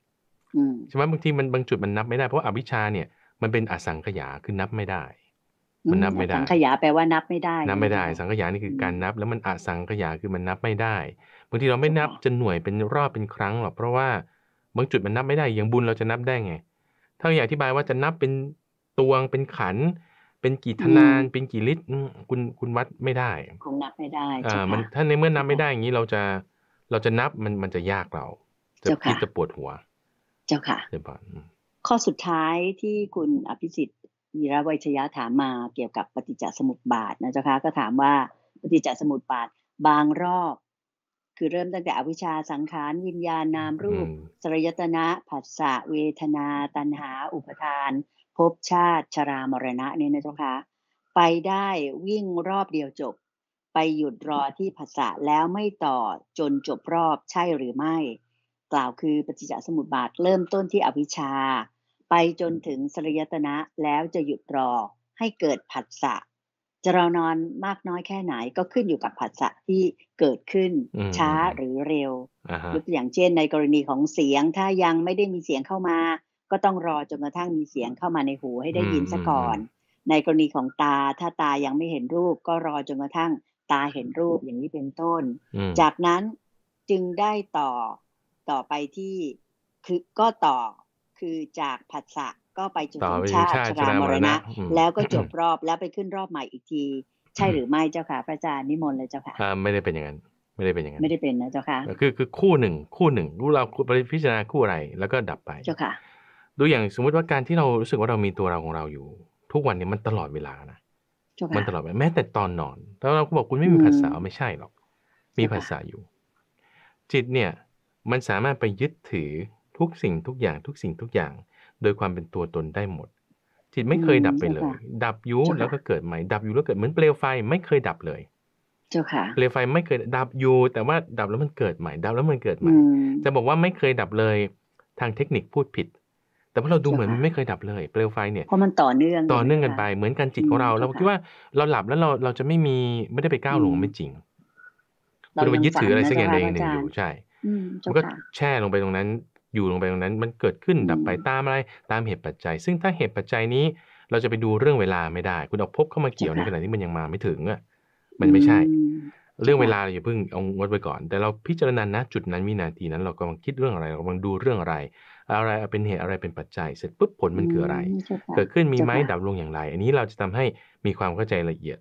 ใช่ไหมบางทีมันบางจุดมันนับไม่ได้เพราะอวิชชาเนี่ยมันเป็นอสังขยาคือนับไม่ได้มันนับไม่ได้สังขยาแปลว่านับไม่ได้นับไม่ได้สังขยานี่คือการนับแล้วมันอสังขยาคือมันนับไม่ได้บางทีเราไม่นับจะหน่วยเป็นรอบเป็นครั้งหรอกเพราะว่าบางจุดมันนับไม่ได้อย่างบุญเราจะนับได้ไงถ้าอยากอธิบายว่าจะนับเป็นตวงเป็นขันเป็นกี่ธนานเป็นกี่ลิตรคุณคุณวัดไม่ได้คงนับไม่ได้อ่ามันถ้าในเมื่อนับไม่ได้อย่างนี้เราจะเราจะนับมันมันจะยากเราจะคิดจะปวดหัวเจ้าค่ะเจ้าค่ะข้อสุดท้ายที่คุณอภิสิทธิ์วีระวัยชยะถามมาเกี่ยวกับปฏิจจสมุปบาทนะเจ้าค่ะก็ถามว่าปฏิจจสมุปบาทบางรอบคือเริ่มตั้งแต่อวิชชาสังขารวิญญาณนามรูปสลายตนะผัสสะเวทนาตัณหาอุปาทานภพชาติชรามรณะเนี่ยนะเจ้าค่ะไปได้วิ่งรอบเดียวจบไปหยุดรอที่ผัสสะแล้วไม่ต่อจนจบรอบใช่หรือไม่กล่าวคือปฏิจจสมุปบาทเริ่มต้นที่อวิชชาไปจนถึงสลายตนะแล้วจะหยุดรอให้เกิดผัสสะจะเรานอนมากน้อยแค่ไหนก็ขึ้นอยู่กับผัสสะที่เกิดขึ้นช้าหรือเร็ว uh-huh. ยกตัวอย่างเช่นในกรณีของเสียงถ้ายังไม่ได้มีเสียงเข้ามาก็ต้องรอจนกระทั่งมีเสียงเข้ามาในหูให้ได้ยินซะก่อน uh-huh. ในกรณีของตาถ้าตายังไม่เห็นรูปก็รอจนกระทั่งตาเห็นรูปอย่างนี้เป็นต้น uh-huh. จากนั้นจึงได้ต่อต่อไปที่คือก็ต่อคือจากผัสสะก็ไปจนถึงชาติชรามรณะแล้วก็จบรอบแล้วไปขึ้นรอบใหม่อีกทีใช่หรือไม่เจ้าค่ะพระอาจารย์นิมนต์เลยเจ้าค่ะไม่ได้เป็นอย่างนั้นไม่ได้เป็นอย่างนั้นไม่ได้เป็นนะเจ้าค่ะคือคือคู่หนึ่งคู่หนึ่งรู้เราพิจารณาคู่อะไรแล้วก็ดับไปเจ้าค่ะดูอย่างสมมติว่าการที่เรารู้สึกว่าเรามีตัวเราของเราอยู่ทุกวันนี้มันตลอดเวลานะมันตลอดแม้แต่ตอนนอนแล้วเราก็บอกคุณไม่มีผัสสะไม่ใช่หรอกมีผัสสะอยู่จิตเนี่ยมันสามารถไปยึดถือทุกสิ่งทุกอย่างทุกสิ่งทุกอย่างโดยความเป็นตัวตนได้หมดจิตไม่เคยดับไปเลยดับอยู่แล้วก็เกิดใหม่ดับอยู่แล้วเกิดเหมือนเปลวไฟไม่เคยดับเลยเจ้าค่ะเปลวไฟไม่เคยดับอยู่แต่ว่าดับแล้วมันเกิดใหม่ดับแล้วมันเกิดใหม่จะบอกว่าไม่เคยดับเลยทางเทคนิคพูดผิดแต่ว่าเราดูเหมือนมันไม่เคยดับเลยเปลวไฟเนี่ยเพราะมันต่อเนื่องต่อเนื่องกันไปเหมือนกันจิตของเราเราคิดว่าเราหลับแล้วเราเราจะไม่มีไม่ได้ไปก้าวลงไม่จริงเราไปยึดถืออะไรสักอย่างใดอย่างหนึ่งอยู่ใช่มันก็แช่ลงไปตรงนั้นอยู่ลงไปตรงนั้นมันเกิดขึ้นดับไปตามอะไรตามเหตุปัจจัยซึ่งถ้าเหตุปัจจัยนี้ เราจะไปดูเรื่องเวลาไม่ได้คุณเอาพบเข้ามาเกี่ยวในขณะที่มันยังมาไม่ถึงอ่ะมันไม่ใช่เรื่องเวลาอย่าเพิ่งเอางดไว้ก่อนแต่เราพิจารณาณจุดนั้นวินาทีนั้นเรากำลังคิดเรื่องอะไรเรากำลังดูเรื่องอะไรอะไรเป็นเหตุอะไรเป็นปัจจัยเสร็จปุ๊บผลมันคืออะไรเกิดขึ้นมีไหมดับลงอย่างไรอันนี้เราจะทำให้มีความเข้าใจละเอียด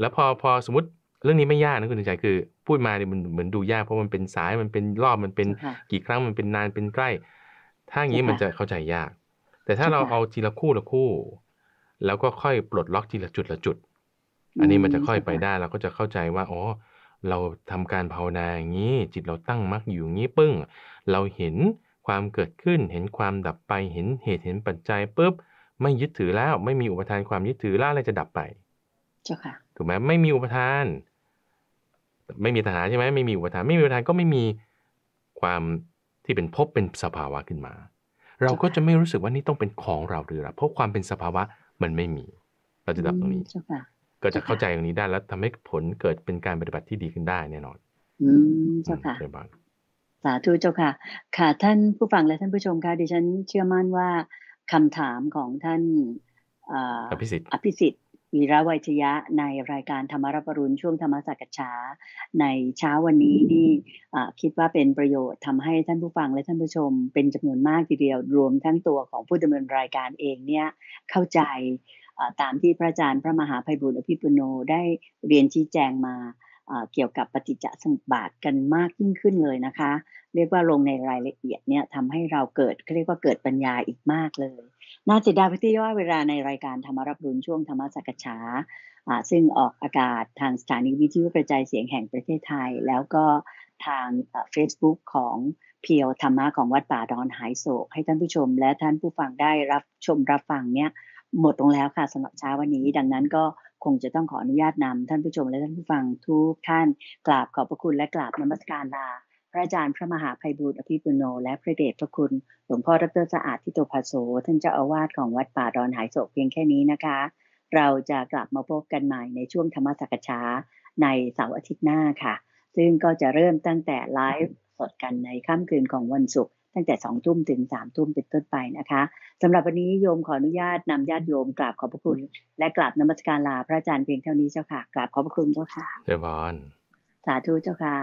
แล้วพอพอสมมติเรื่องนี้ไม่ยากนะคุณใจคือพูดมาเนี่ยมันเหมือนดูยากเพราะมันเป็นสายมันเป็นรอบมันเป็นกี่ครั้งมันเป็นนานเป็นใกล้ถ้าอย่างนี้มันจะเข้าใจยากแต่ถ้าเราเอาทีละคู่ละคู่แล้วก็ค่อยปลดล็อกทีละจุดละจุดอันนี้มันจะค่อยไปได้เราก็จะเข้าใจว่าอ๋อเราทำการภาวนาอย่างนี้จิตเราตั้งมรรคอยู่อย่างนี้ปึ้งเราเห็นความเกิดขึ้นเห็นความดับไปเห็นเหตุเห็นปัจจัยปุ๊บไม่ยึดถือแล้วไม่มีอุปทานความยึดถือแล้วอะไรจะดับไปเจ้าค่ะถูกไหมไม่มีอุปทานไม่มีตัณหาใช่ไหมไม่มีอุปทานไม่มีอุปทานก็ไม่มีความที่เป็นภพเป็นสภาวะขึ้นมาเราก็จะไม่รู้สึกว่านี่ต้องเป็นของเราหรือเราเพราะความเป็นสภาวะมันไม่มีเราจะดับตรงนี้ก็จะเข้าใจตรงนี้ได้แล้วทำให้ผลเกิดเป็นการปฏิบัติที่ดีขึ้นได้แน่นอนอืมเจ้าค่ะสาธุเจ้าค่ะค่ะท่านผู้ฟังและท่านผู้ชมค่ะดิฉันเชื่อมั่นว่าคำถามของท่านอภิสิทธิ์อภิสิทธิ์วีระไวชยะในรายการธรรมรับอรุณช่วงธรรมสักฉาในเช้าวันนี้นี่คิดว่าเป็นประโยชน์ทำให้ท่านผู้ฟังและท่านผู้ชมเป็นจำนวนมากทีเดียวรวมทั้งตัวของผู้ดำเนินรายการเองเนี่ยเข้าใจตามที่พระอาจารย์พระมหาไพบูลย์อภิปุโนได้เรียนชี้แจงมาเกี่ยวกับปฏิจจสมุปบาทกันมากยิ่งขึ้นเลยนะคะเรียกว่าลงในรายละเอียดเนี่ยทำให้เราเกิดเรียกว่าเกิดปัญญาอีกมากเลยน่าเสียดายที่ว่าเวลาในรายการธรรมรับอรุณช่วงธรรมสักฉาซึ่งออกอากาศทางสถานีวิทยุกระจายเสียงแห่งประเทศไทยแล้วก็ทาง Facebook ของเพียวธรรมะของวัดป่าดอนหายโศกให้ท่านผู้ชมและท่านผู้ฟังได้รับชมรับฟังเนี่ยหมดลงแล้วค่ะสำหรับเช้าวันนี้ดังนั้นก็คงจะต้องขออนุญาตนำท่านผู้ชมและท่านผู้ฟังทุกท่านกราบขอบพระคุณและกราบนมัสการลาพระอาจารย์พระมหาไพบูลย์อภิปุโนและพระเดชพระคุณหลวงพ่อดร.สะอาดทิโตภาโสท่านเจ้าอาวาสของวัดป่าดอนหายโศกเพียงแค่นี้นะคะเราจะกลับมาพบกันใหม่ในช่วงธรรมสักฉาในเสาร์อาทิตย์หน้าค่ะซึ่งก็จะเริ่มตั้งแต่ไลฟ์สดกันในค่ำคืนของวันศุกร์ตั้งแต่สองทุ่มถึงสามทุ่มเป็นต้นไปนะคะสำหรับวันนี้โยมขออนุญาตนำญาติโยมกราบขอบพระคุณและกราบนมัสการลาพระอาจารย์เพียงเท่านี้เจ้าค่ะกราบขอบพระคุณเจ้าค่ะเจ้าพรสาธุเจ้าค่ะ